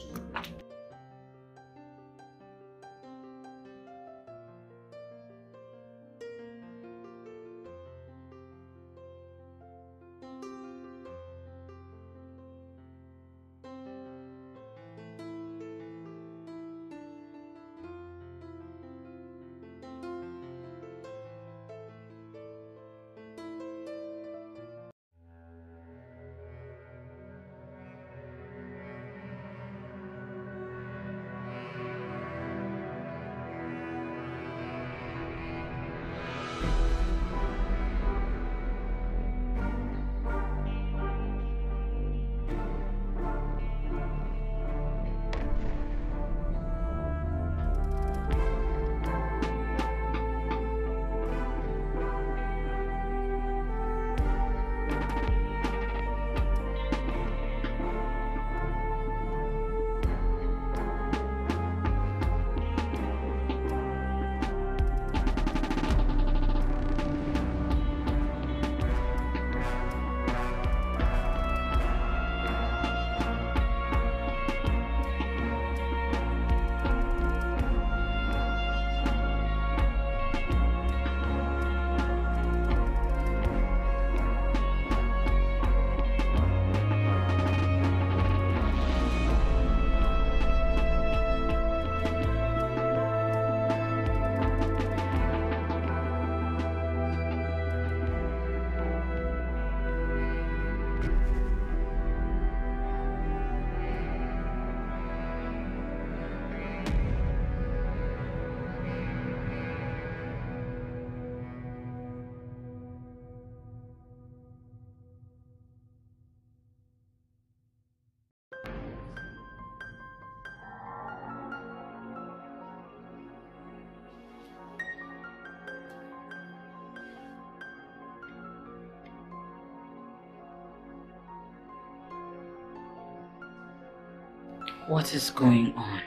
What is going on?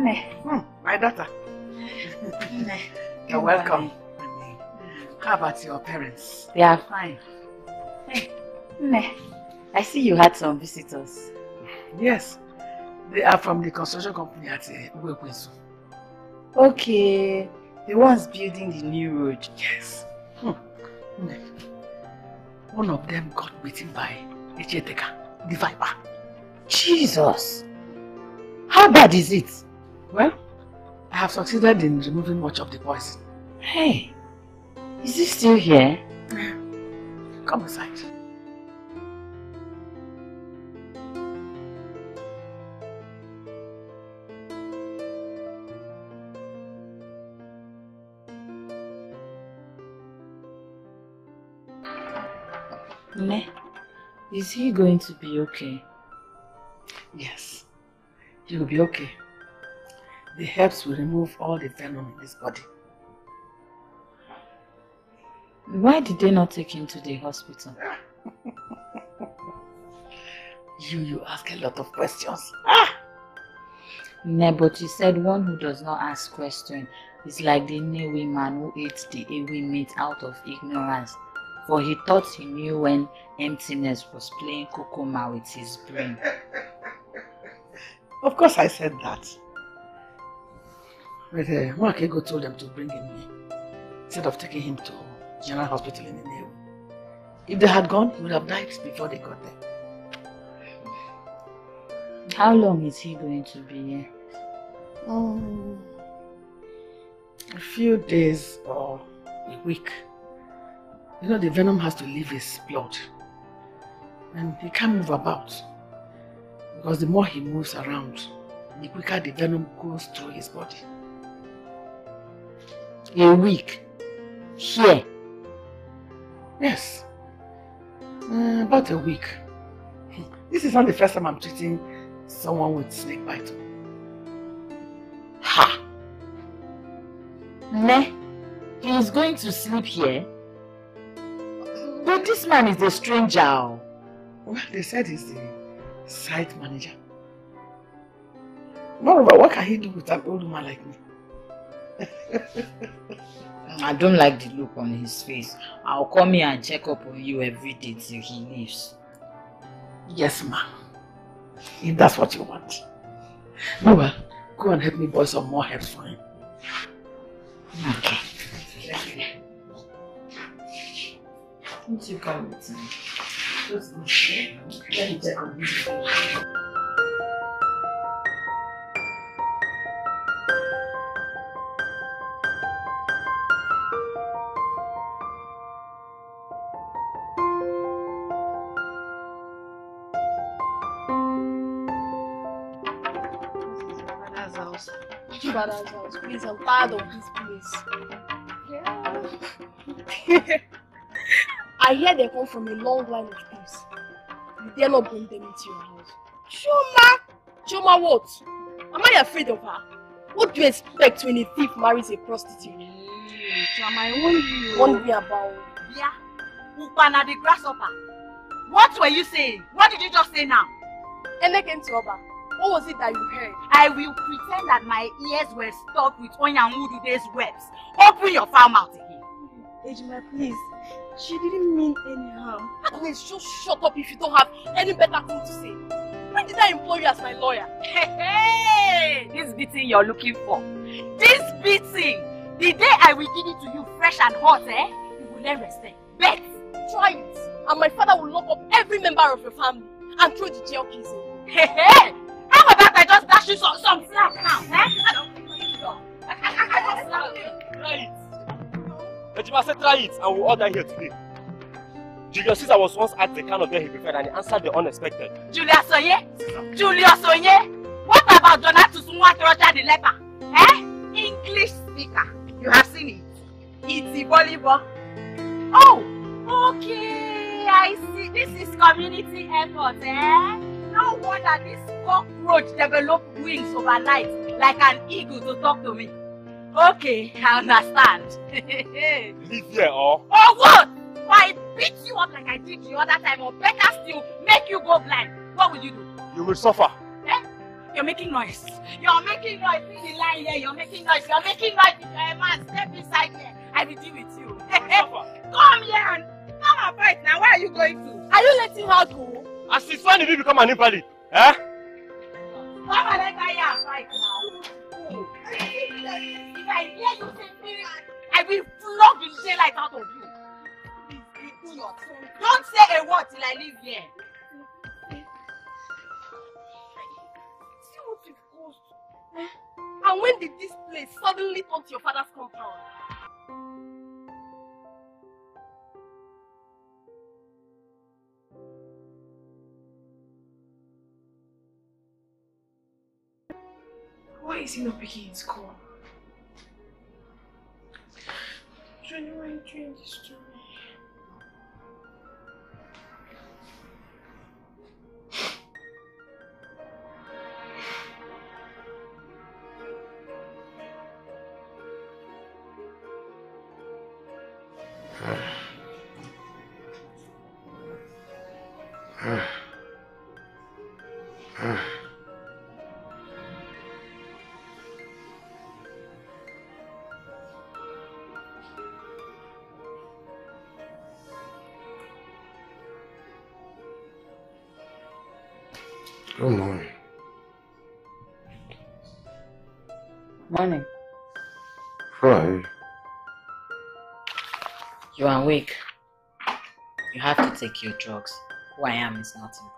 Mm, my daughter. You're welcome. How about your parents? They are fine. Hey. I see you had some visitors. Yes. They are from the construction company at Ukwesu. Okay. The ones building the new road. Yes. Hmm. One of them got beaten by a caretaker, the viper. Jesus. How bad is it? Well, I have succeeded in removing much of the poison. Hey, is he still here? Come inside. Ne, is he going to be okay? Yes, he will be okay. The herbs will remove all the venom in his body. Why did they not take him to the hospital? you, you ask a lot of questions. Ah! No, but you said one who does not ask questions is like the Newe man who ate the Ewe meat out of ignorance. For he thought he knew when emptiness was playing kokoma with his brain. Of course I said that. But uh, Mwakego told them to bring him here instead of taking him to General Hospital in Inaniya. If they had gone, he would have died before they got there. How long is he going to be here? Um, a few days or a week. You know, the venom has to leave his blood. And he can't move about. Because the more he moves around, the quicker the venom goes through his body. A week. Here. Yes. Uh, about a week. This is not the first time I'm treating someone with snake bite. Ha! Ne? He is going to sleep here. But this man is a stranger. Well, they said he's the site manager. Moreover, what can he do with an old woman like me? I don't like the look on his face. I'll come here and check up on you every day till he leaves. Yes, ma'am. If that's what you want. No, well, go and help me boil some more herbs for him. Okay. Won't you come with me? Just let me check on you. Please, I'll pardon this place. Yeah. I hear they come from a long line of thieves. You dare not bring them into your house. Choma! Choma what? Am I afraid of her? What do you expect when a thief marries a prostitute? Mm, Choma, I warn you. Warn me about... Yeah. Ukwana the grasshopper. What were you saying? What did you just say now? Ele came to Oba. What was it that you heard? I will pretend that my ears were stuffed with Onyanwudude's webs. Open your foul mouth again. Ejima, please. She didn't mean any harm. At least just shut up if you don't have any better thing to say. When did I employ you as my lawyer? Hey, hey, this beating you're looking for. This beating! The day I will give it to you fresh and hot, eh? You will learn respect. Bet! Try it. And my father will lock up every member of your family and throw the jail keys in. Hey, hey! How about I just dash you some some slap now? Eh? I don't think you know. I just slap you. Try it. Ejima said try it and we'll all die here today. Julius Caesar was once asked the kind of day he preferred and he answered the unexpected. Julius Oye? Julius Oye? What about Donatus Mwatrocha the leper? Eh? English speaker. You have seen it. It's the volleyball. Oh, okay. I see. This is community effort, eh? No wonder this cockroach developed wings overnight like an eagle to talk to me. Okay, I understand. Leave here, or? Or what? Or I beat you up like I did the other time, or better still, make you go blind. What will you do? You will suffer. Eh? You're making noise. You're making noise. See the line here. You're making noise. You're making noise. You're a man. Step inside here. I will deal with you. Come here and come and fight now. Where are you going to? Are you letting her go? And since when did you become an invalid? Eh? Come and let her here and fight now. If I hear you say anything, I will flog the daylight out of you. Don't say a word till I leave here. See what you've caused. And when did this place suddenly come to your father's compound? Why is he not picking his call? Johnny, why are you doing this to me? Good morning. Morning. Why? You are awake. You have to take your drugs. Who I am is not important.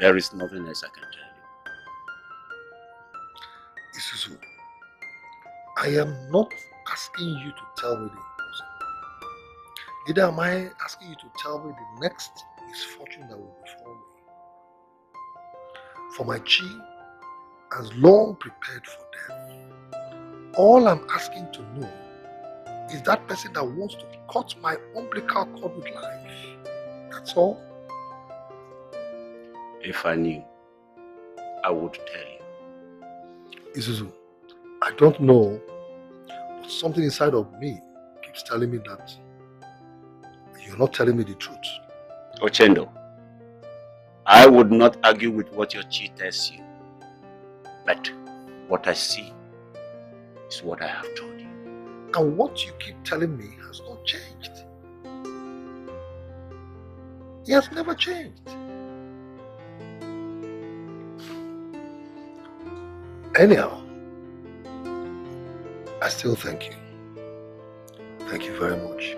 There is nothing else I can tell you. Isusu, I I am not asking you to tell me the impossible. Neither am I asking you to tell me the next misfortune that will befall me. For my chi has long prepared for death. All I'm asking to know is that person that wants to cut my umbilical cord with life. That's all. If I knew, I would tell you. Isusu, I don't know, but something inside of me keeps telling me that you're not telling me the truth. Ochendo, I would not argue with what your chi tells you, but what I see is what I have told you. And what you keep telling me has not changed. It has never changed. Anyhow, I still thank you. Thank you very much.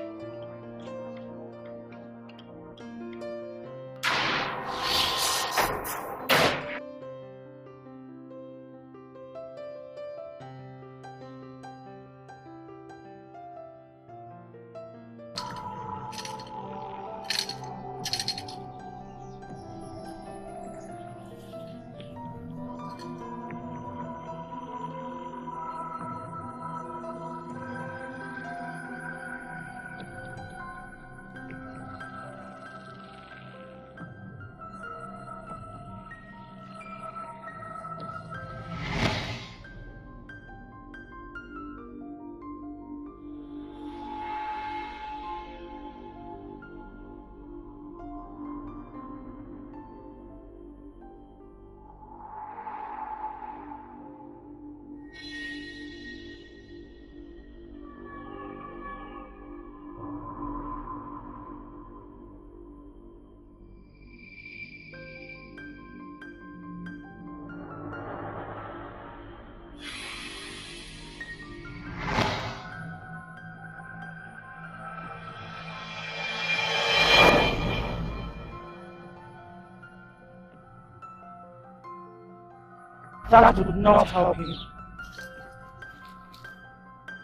That would not help me.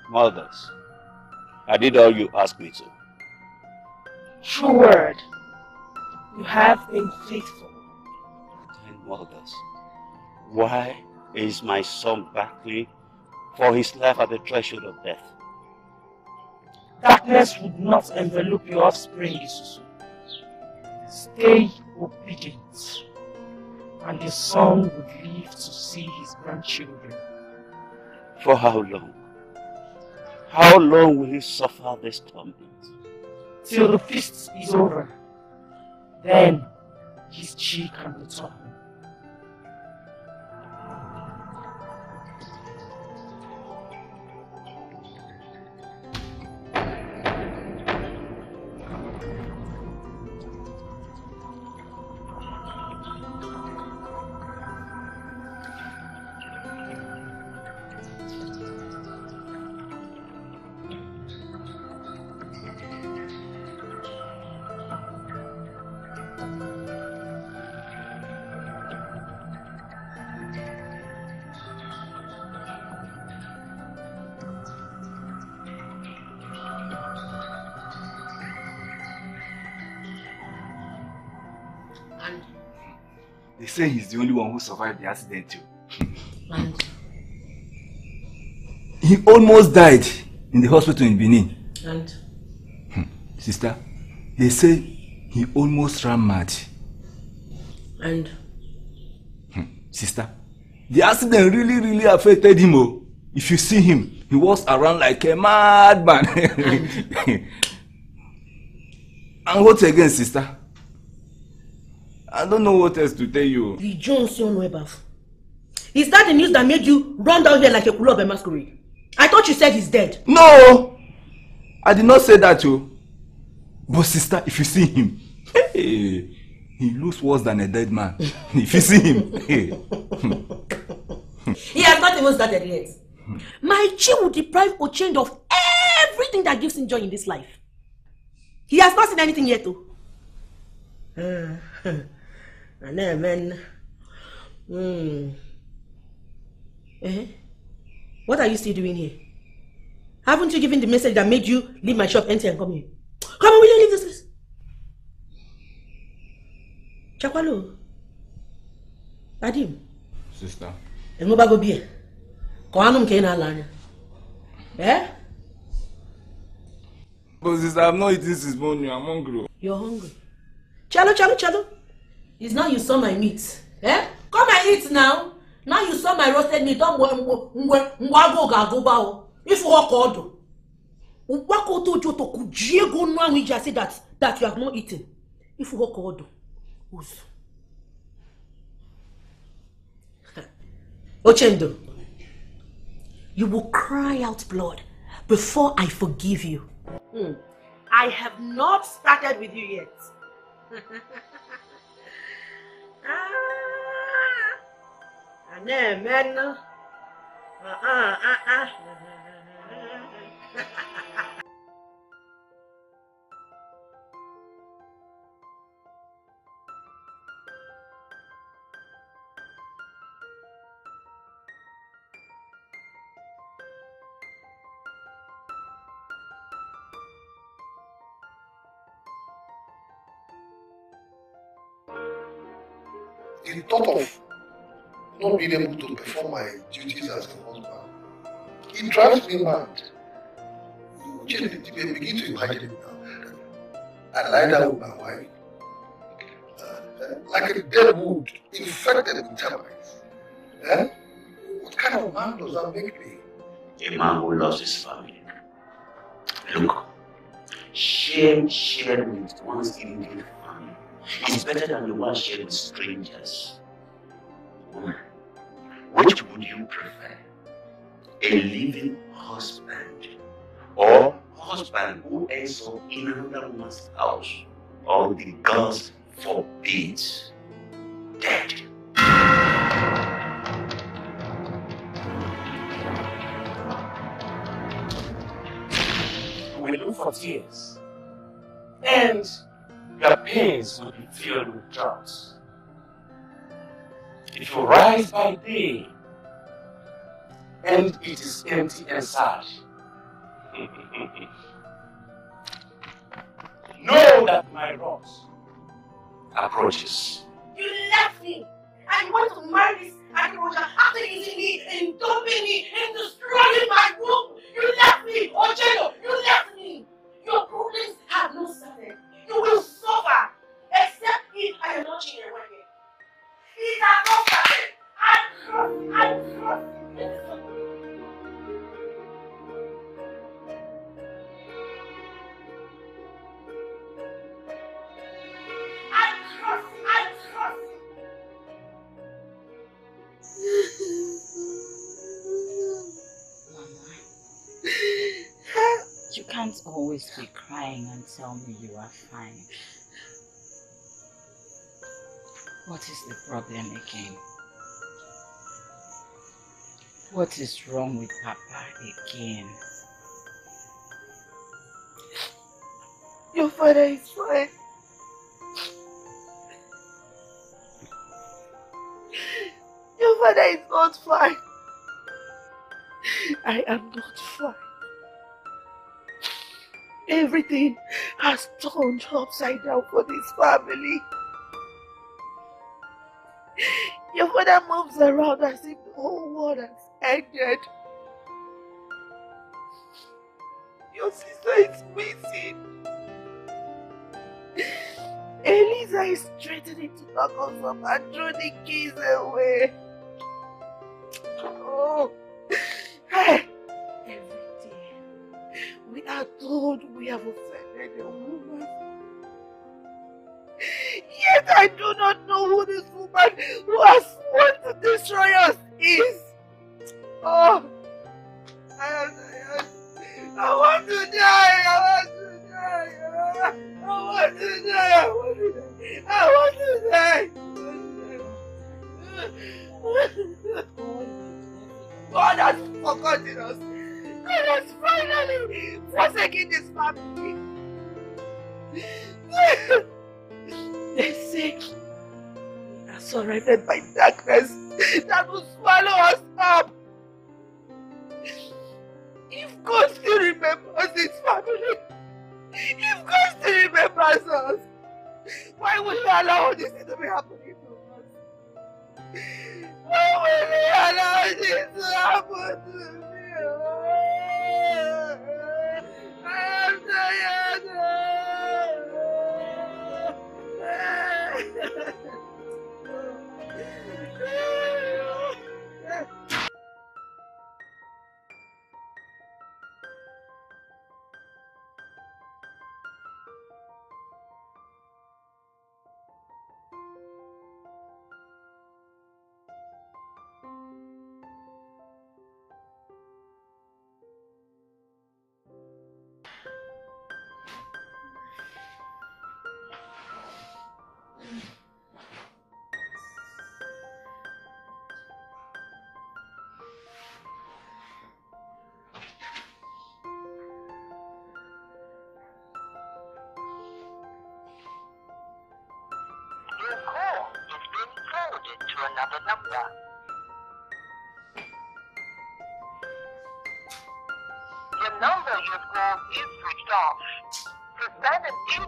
Mothers, I did all you asked me to. True word. You have been faithful. Then, Mothers, why is my son battling for his life at the threshold of death? Darkness would not envelop your offspring, Isusu. Stay obedient, and the son would live to see his grandchildren. For how long? How long will he suffer this torment? Till the feast is over. Then his chi can return. Say he's the only one who survived the accident too. And he almost died in the hospital in Benin. And sister, they say he almost ran mad. And sister, the accident really, really affected him. If you see him, he walks around like a madman. And, and what again, sister? I don't know what else to tell you. Is that the news that made you run down here like a culo of a masquerade? I thought you said he's dead. No! I did not say that, you. But sister, if you see him, hey, he looks worse than a dead man. If you see him, hey. He has not even started yet. My chi will deprive Ochendo of everything that gives him joy in this life. He has not seen anything yet, though. Uh, And then, man, mm. eh? What are you still doing here? Haven't you given the message that made you leave my shop, enter and come here? Come on, will you leave this place? Chakwalo. Adim. Sister. And go back to be. Koanum kena lanya. Eh? But sister, I've not eaten since morning. I'm hungry. You're hungry. Chalo, chalo, chalo. It's now you saw my meat. Eh? Come and eat now. Now you saw my roasted meat. Don't go, go, go. If you walk out, you walk out to to Diego now we just say that that you have not eaten. If you walk out, who's? Ochendo, you will cry out blood before I forgive you. Hmm. I have not started with you yet. Ah, amen. Ah, ah, ah, ah. The thought of not being able to perform my duties as a husband, it drives me mad. They begin to imagine it now. I lie down with my wife, uh, like a dead wood, infected with termites. Eh? What kind of man does that make me? A man who loves his family. Look, shame shared with one's immediate family is better than the one shared with strangers. Woman, which would you prefer? A living husband? Or husband who ends up in another woman's house, or the gods forbid, dead. You will look for tears, and your pains will be filled with droughts. It will rise by day, and it is empty and sad. Know that my wrath approaches. You left me, and you want to marry this agriculture after eating me and dumping me and destroying my womb. You left me, Ochendo. You left me. Your problems have no standard. You will suffer, except if I am not in your way. It has not started. I trust. I trust. It's not. You can't always be crying and tell me you are fine. What is the problem again? What is wrong with Papa again? Your father is fine. Your father is not fine. I am not fine. Everything has turned upside down for this family. Your father moves around as if the whole world has ended. Your sister is missing. Eliza is threatening to knock us up and throw the keys away. Oh, hey. We are told we have offended a woman. Yet I do not know who this woman who has sworn to destroy us is. Oh, I, I, I, I want to die. I want to die. I want to die. I want to die. I want to die. God has forgotten us. Let us finally forsake this family. They say we are surrounded by darkness that will swallow us up. If God still remembers his family, if God still remembers us, why would he allow this to be happening to us? Why would he allow this to happen to me? I am tired. Another number. The number you've called is switched off. The standard is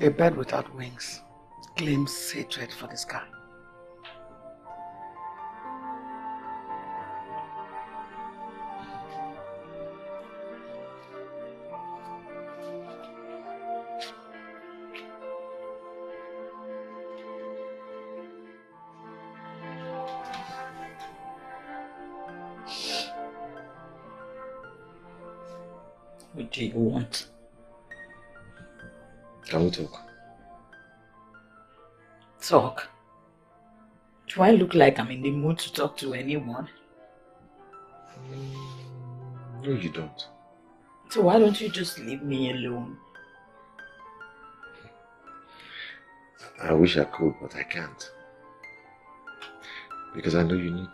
a bird without wings claims hatred for the sky. What do you want? I will talk. Talk? Do I look like I'm in the mood to talk to anyone? No, you don't. So why don't you just leave me alone? I wish I could, but I can't. Because I know you need me.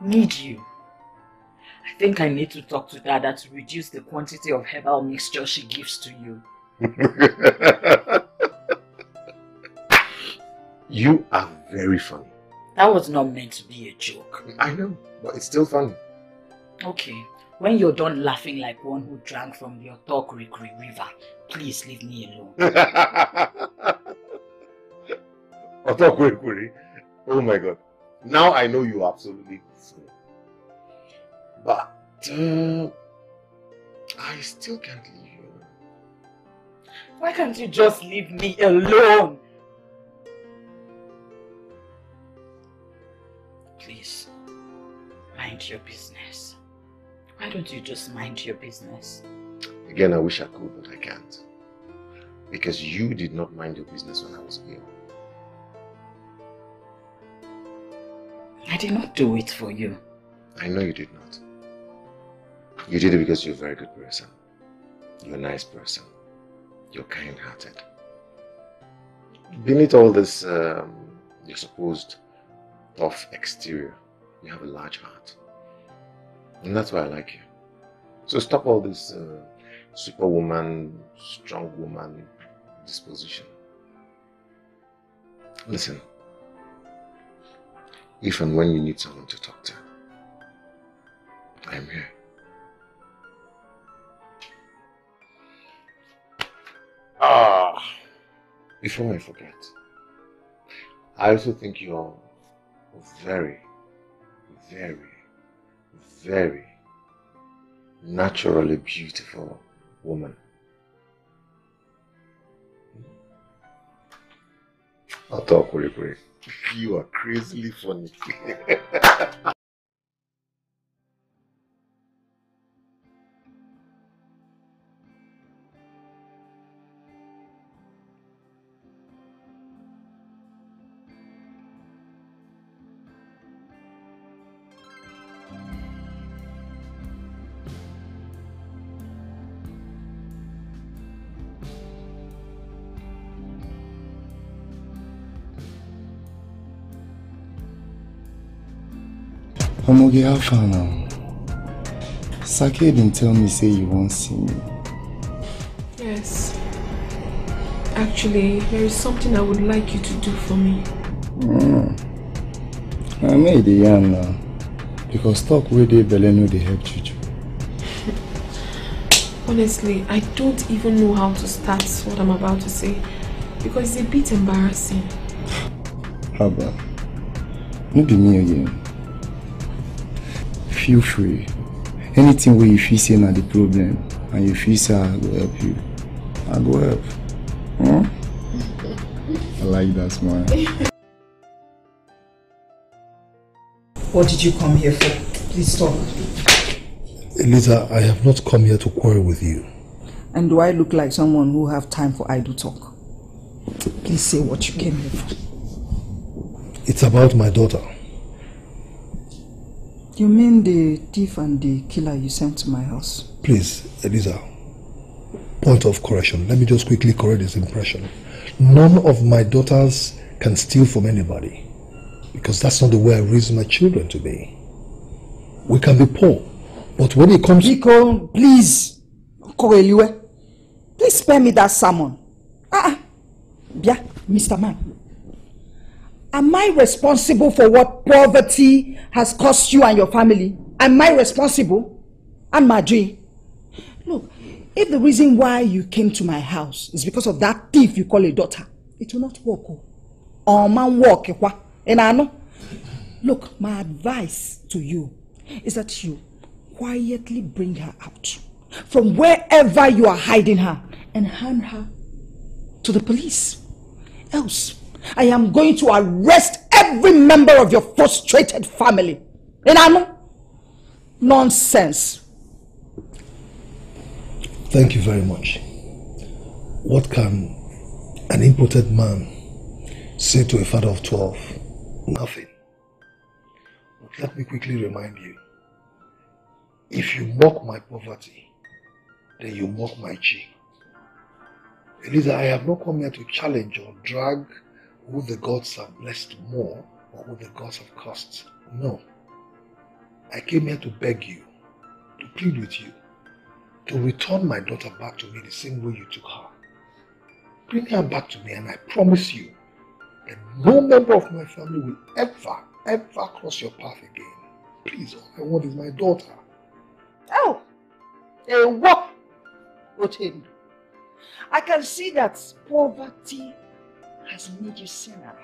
Need you? I think I need to talk to Dada to reduce the quantity of herbal mixture she gives to you. You are very funny. That was not meant to be a joke. I know, but it's still funny. Okay, when you're done laughing like one who drank from the Otokrikri River, please leave me alone. Otokrikri? Oh my God. Now I know you absolutely funny. But uh, I still can't leave you. Why can't you just leave me alone? Please, mind your business. Why don't you just mind your business? Again, I wish I could, but I can't. Because you did not mind your business when I was ill. I did not do it for you. I know you did not. You did it because you're a very good person. You're a nice person. You're kind-hearted. Beneath all this, um, your supposed tough exterior, you have a large heart. And that's why I like you. So stop all this uh, superwoman, strong woman disposition. Listen, if and when you need someone to talk to, I am here. Ah, before I forget, I also think you're very, very, very naturally beautiful woman. I'll talk really quick. You are crazily funny. Omoge, how far now? Sake didn't tell me say you won't see me. Yes. Actually, there is something I would like you to do for me. Mm. I made the yarn now. Because talk where they beleno they help Chuchu. Honestly, I don't even know how to start what I'm about to say. Because it's a bit embarrassing. How about? Not be me again. Feel free. Anything where you feel say not the problem and you feel say I go help you, I go help. Huh? I like that smile. What did you come here for? Please talk. Eliza, I have not come here to quarrel with you. And do I look like someone who have time for idle talk? Please say what you came here for. It's about my daughter. You mean the thief and the killer you sent to my house? Please, Eliza, point of correction. Let me just quickly correct this impression. None of my daughters can steal from anybody because that's not the way I raise my children to be. We can be poor, but when it comes... Rico, please. Please spare me that salmon. Ah, yeah, Mister Man. Am I responsible for what poverty has cost you and your family? Am I responsible? And Madri, look, if the reason why you came to my house is because of that thief you call a daughter, it will not work. Oh, man, work. Look, my advice to you is that you quietly bring her out from wherever you are hiding her and hand her to the police. Else, I am going to arrest every member of your frustrated family. Inano? Nonsense. Thank you very much. What can an impotent man say to a father of twelve? Nothing. But let me quickly remind you. If you mock my poverty, then you mock my chi. Eliza, I have not come here to challenge or drag who the gods have blessed more or who the gods have cursed. No. I came here to beg you, to plead with you, to return my daughter back to me the same way you took her. Bring her back to me and I promise you that no member of my family will ever, ever cross your path again. Please, all I want is my daughter. Oh, a walk, Uchendu. I can see that poverty has made you sinner.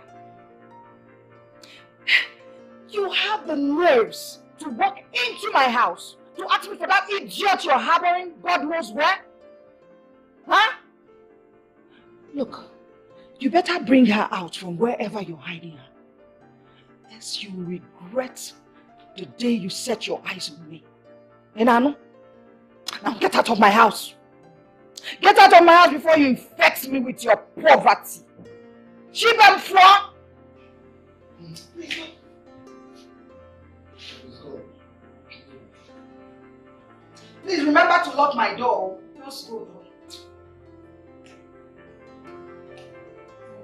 You have the nerves to walk into my house to ask me for that idiot you're harboring, God knows where? Huh? Look, you better bring her out from wherever you're hiding her. Else you will regret the day you set your eyes on me. Enano, now get out of my house. Get out of my house before you infect me with your poverty. Sheep and floor. Please remember to lock my door. Just go.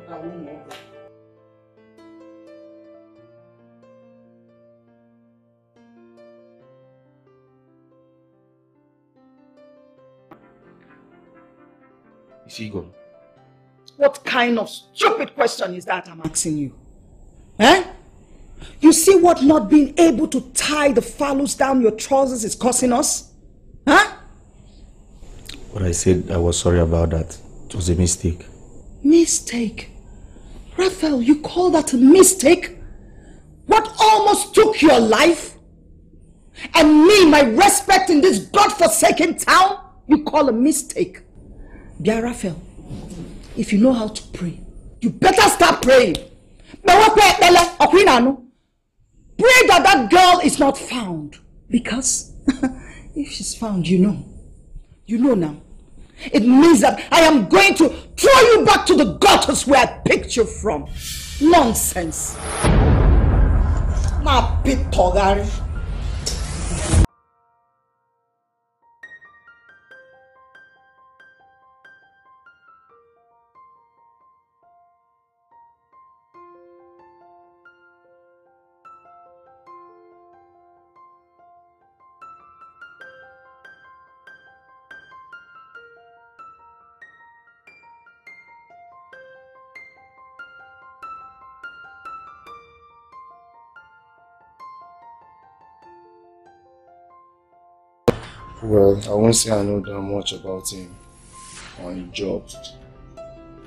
na ụmụaka. Is he gone? What kind of stupid question is that I'm asking you? Eh? You see what not being able to tie the fallows down your trousers is causing us? Huh? What I said, I was sorry about that. It was a mistake. Mistake? Rafael, you call that a mistake? What almost took your life? And me, my respect in this godforsaken town, you call a mistake? Bia Rafael, if you know how to pray, you better start praying. Pray that that girl is not found. Because if she's found, you know. You know now. It means that I am going to throw you back to the gutters where I picked you from. Nonsense. Ma bit togari. Well, I won't say I know that much about him or his job,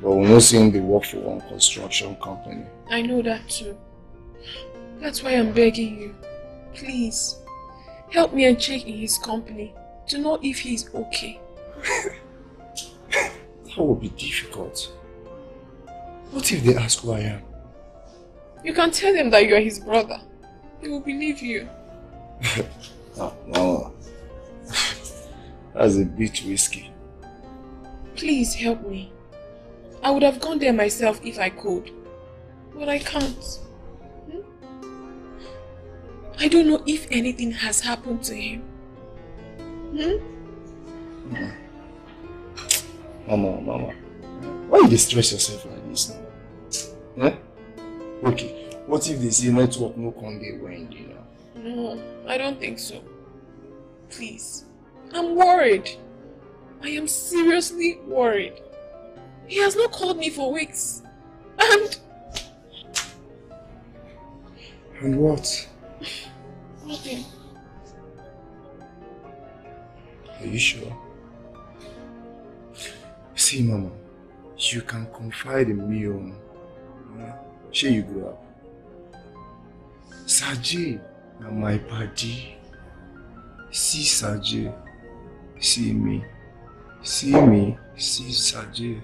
but we won't see him be working for one construction company. I know that too. That's why I'm begging you. Please, help me and check in his company to know if he's okay. That would be difficult. What if they ask who I am? You can tell them that you are his brother. They will believe you. No, no. That's a bit risky. Please help me. I would have gone there myself if I could. But I can't. Hmm? I don't know if anything has happened to him. Hmm? Mama, Mama, Mama. Why you distress yourself like this now? Huh? Okay, what if they say network no can be wind, you know? No, I don't think so. Please. I'm worried. I am seriously worried. He has not called me for weeks. And... And what? Nothing. Are you sure? See, Mama, you can confide in me on... She you grew up. Saji, my buddy. See Saji. See me. See me. See Saji.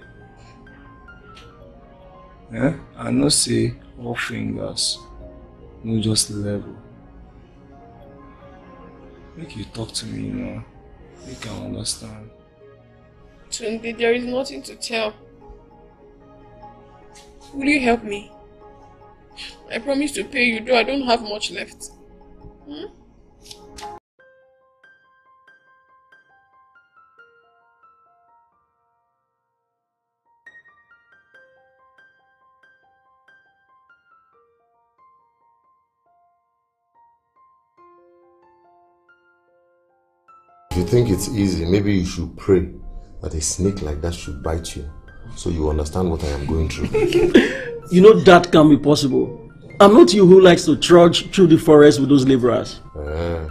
Eh? I no say all fingers. No just level. Make you talk to me now. You can understand. Tunde, there is nothing to tell. Will you help me? I promise to pay you, though I don't have much left. Hmm? If you think it's easy, maybe you should pray that a snake like that should bite you so you understand what I am going through. You know that can be possible. I'm not you who likes to trudge through the forest with those laborers. Ah,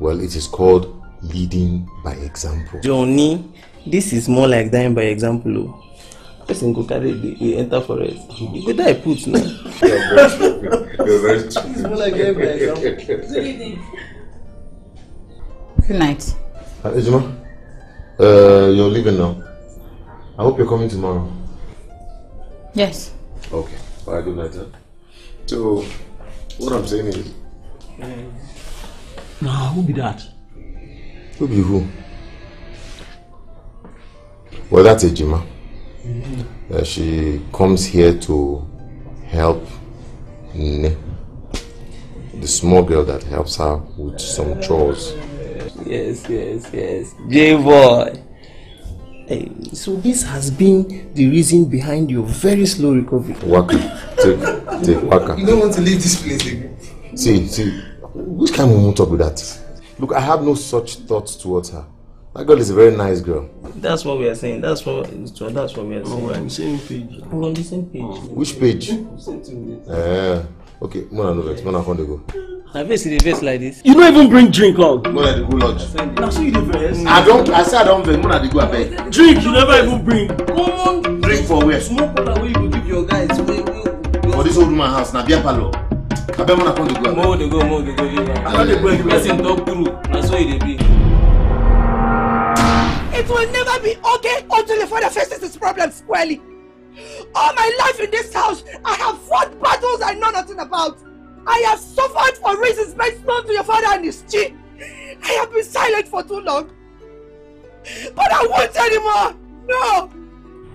well, it is called leading by example. Johnny, this is more like dying by example. Person go carry the enter forest. You die put now. It's more like dying by example. Good night. Uh, Ejima, uh, you're leaving now. I hope you're coming tomorrow. Yes. Okay. All right, good night. Huh? So, what I'm saying is... Um, nah, who be that? Who be who? Well, that's Ejima. Mm-hmm. Uh, she comes here to help Nne, the small girl that helps her with some chores. Yes, yes, yes. J-Boy. Uh, so this has been the reason behind your very slow recovery. Waka, take, take, waka. You don't want to leave this place again. See, see, which kind of talk with that? Look, I have no such thoughts towards her. That girl is a very nice girl. That's what we are saying. That's what. That's what we are saying. We're on the same page. We're on the same page. Which page? Uh, okay, Mona Novex, Mona Kondego. I face the face like this. You don't even bring drink on. Mona the go lodge. Now so you the face. I don't. I say I don't drink. Mona the go abeg. Drink you never even bring. Come on. Drink for where? Smoke water where you go give your guys. For this old man house, na beer parlour. Abeg Mona Kondego. More they go, more they go. I don't dey go. You person talk through. Now so you dey be. It will never be okay until the father faces his problem squarely. All my life in this house, I have fought battles I know nothing about. I have suffered for reasons made known to your father and his chief. I have been silent for too long. But I won't anymore. No.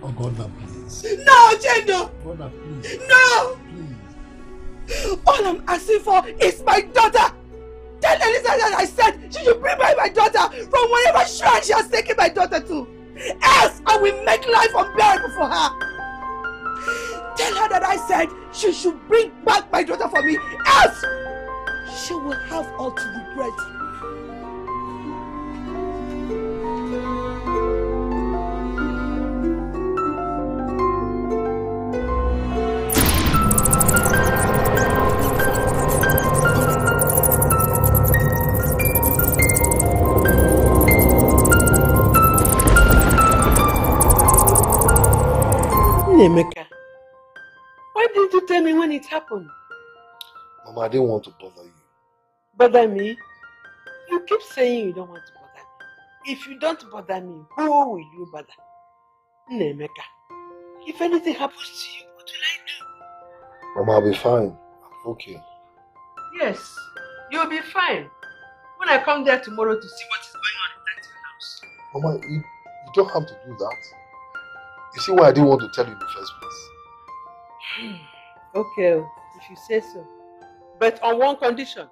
Ogonna, please. No, Uchendu. Ogonna, please. No. Please. All I'm asking for is my daughter. Tell Eliza that I said she should bring back my daughter from whatever shrine she has taken my daughter to. Else, I will make life unbearable for her. Tell her that I said she should bring back my daughter for me. Else, she will have all to regret. Nnameka, why didn't you tell me when it happened? Mama, I didn't want to bother you. Bother me? You keep saying you don't want to bother me. If you don't bother me, who will you bother? Nnameka, if anything happens to you, what will I do? Mama, I'll be fine. I'm okay. Yes, you'll be fine. When I come there tomorrow to see what is going on in that house. Mama, you, you don't have to do that. You see why I didn't want to tell you in the first place. Okay, if you say so. But on one condition.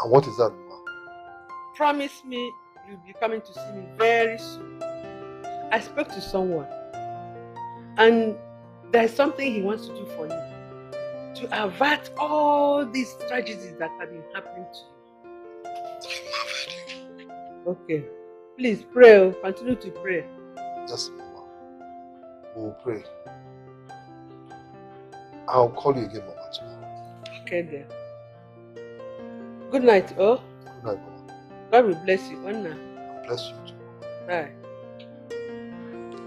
And what is that, Mama? Promise me you'll be coming to see me very soon. I spoke to someone. And there's something he wants to do for you. To avert all these tragedies that have been happening to you. Okay. Please, pray. Continue to pray. Yes. We will pray. I'll call you again, Mama, tomorrow. Okay, dear. Good night, oh. Good night, Mama. God will bless you, Anna. God bless you too. Bye.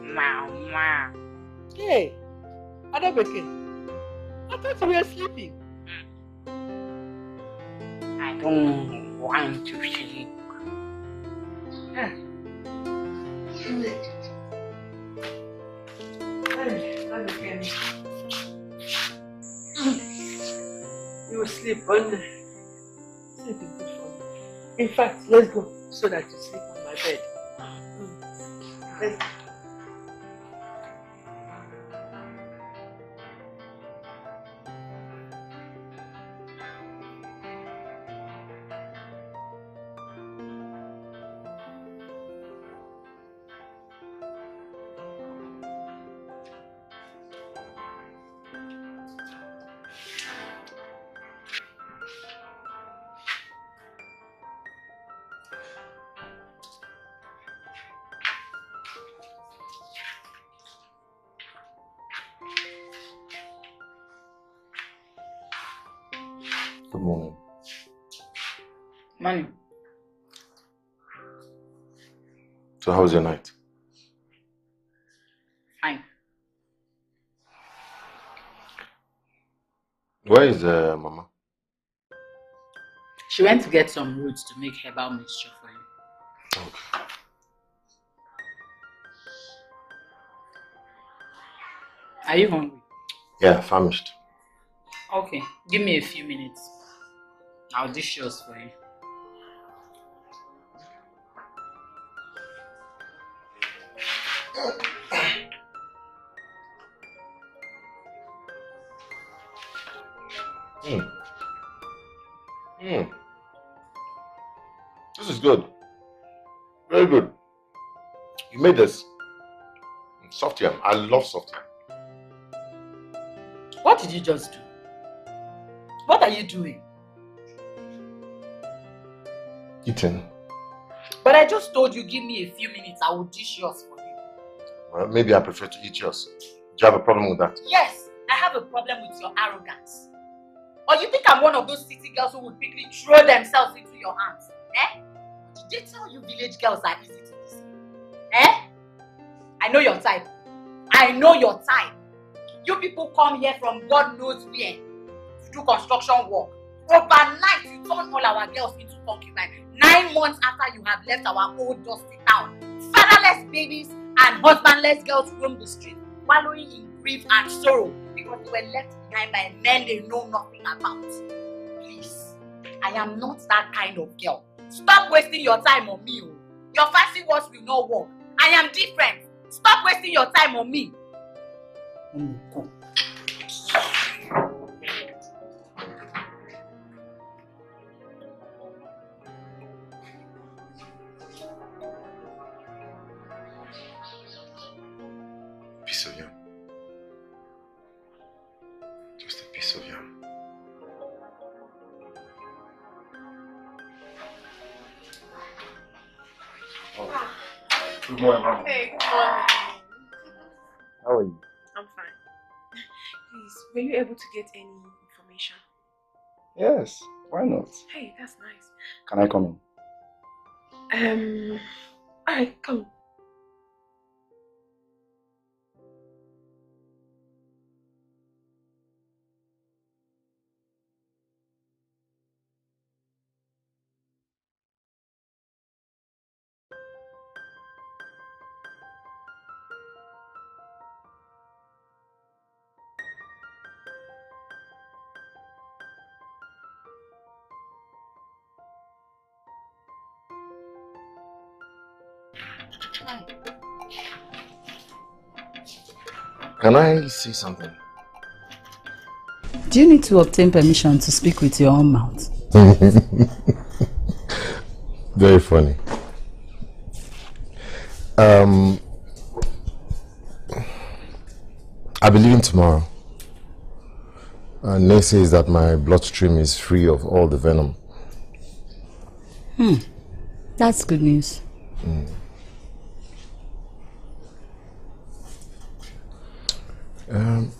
Mama. Hey, Adabeke. I thought you were sleeping. I don't want to sleep. Ah. You will sleep on the sleep is good for me. In fact, let's go so that you sleep on my bed. Let's go. So how was your night? Fine. Where is uh, Mama? She went to get some roots to make herbal mixture for you. Okay. Are you hungry? Yeah, famished. Okay, give me a few minutes. I'll dish yours for you. Mm. Mm. This is good. Very good. You made this. Soft yam. I love soft yam. What did you just do? What are you doing? Eating. But I just told you, give me a few minutes. I will dish yours for you. Well, maybe I prefer to eat yours. Do you have a problem with that? Yes, I have a problem with your arrogance. Or you think I'm one of those city girls who would quickly throw themselves into your arms? Eh? Did they tell you village girls are easy to deceive? Eh? I know your type. I know your type. You people come here from God knows where to do construction work. Overnight, you turn all our girls into concubines. Nine months after you have left our old dusty town, fatherless babies and husbandless girls roam the street, wallowing in grief and sorrow because they were left behind by men they know nothing about. Please, I am not that kind of girl. Stop wasting your time on me. Your fancy words will not work. I am different. Stop wasting your time on me. Mm-hmm. Hey, good morning. How are you? I'm fine. Please, were you able to get any information? Yes, why not? Hey, that's nice. Can I come in? Um, alright, come. Can I say something? Do you need to obtain permission to speak with your own mouth? Very funny. Um, I believe in tomorrow. And they say that my bloodstream is free of all the venom. Hmm. That's good news. Mm. Um,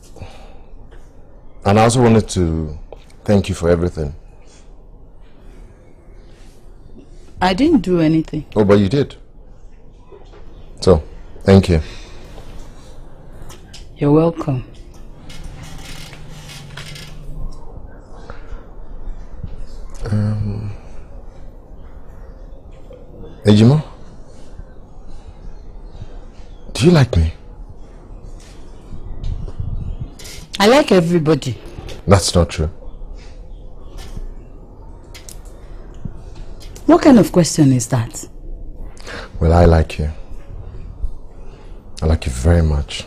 and I also wanted to thank you for everything. I didn't do anything. Oh, but you did. So, thank you. You're welcome. Um, Ejima, do you like me? I like everybody. That's not true. What kind of question is that? Well, I like you. I like you very much.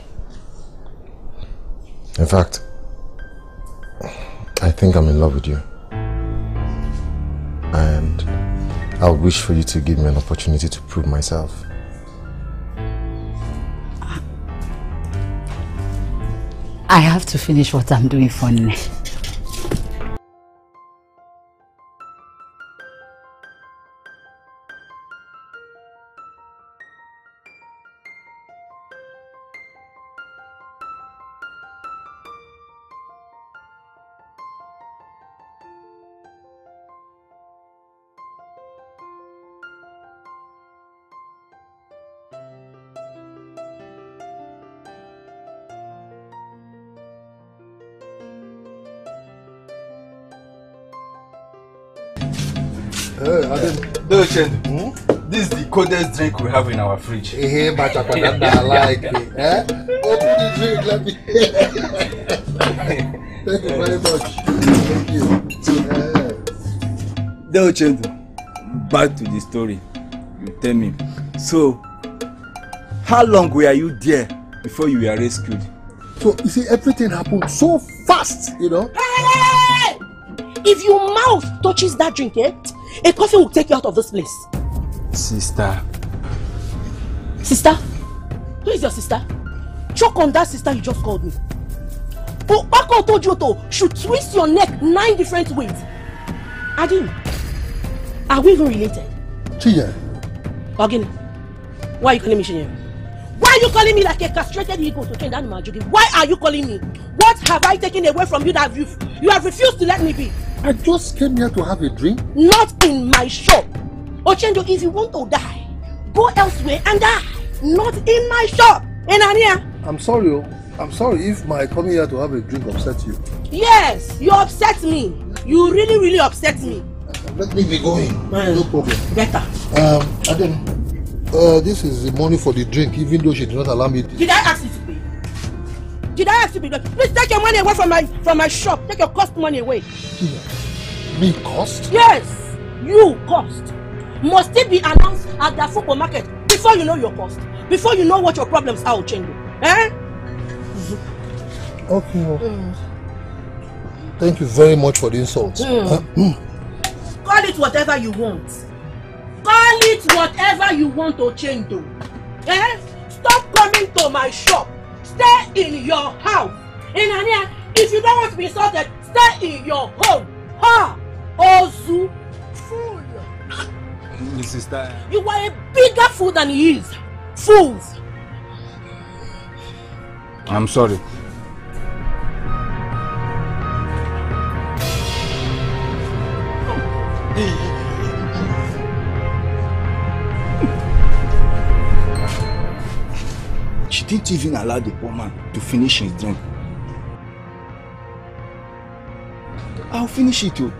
In fact, I think I'm in love with you. And I wish for you to give me an opportunity to prove myself. I have to finish what I'm doing for now. This is the coldest drink we have in our fridge. Hey, but I like it. Open the drink, let me. Thank you very much. Thank you. Now, Uchendu, back to the story. You tell me. So, how long were you there before you were rescued? So, you see, everything happened so fast, you know. Hey! If your mouth touches that drink, eh? A coffin will take you out of this place. Sister. Sister? Who is your sister? choke on that sister you just called me. Obako told you to should twist your neck nine different ways. Adin, are we even related? Chinyere. Ogonna, why are you calling me Chinyere? Why are you calling me like a castrated ego to change animal joking? Why are you calling me? What have I taken away from you that you've, you have refused to let me be? I just came here to have a drink. Not in my shop. Uchendu, if you want to die, go elsewhere and die. Not in my shop. Inaniya. I'm sorry. I'm sorry if my coming here to have a drink upset you. Yes, you upset me. You really, really upset me. Let me be going. Man, no problem. Better. Um, Adanna. Uh, this is the money for the drink, even though she did not allow me to. Did I ask you to pay? Did I ask you to pay? Please take your money away from my from my shop. Take your cost money away. Yeah. Me cost? Yes, you cost. Must it be announced at the supermarket before you know your cost, before you know what your problems are, Uchendu. Eh? Okay. Mm. Thank you very much for the insult. Mm. Call it whatever you want. Call it whatever you want to change to. Eh? Stop coming to my shop. Stay in your house. Inaniya, if you don't want to be insulted, stay in your home. Ha! Ozu fool. Sister. You are a bigger fool than he is. Fools. I'm sorry. She didn't even allow the poor man to finish his drink. I'll finish it too.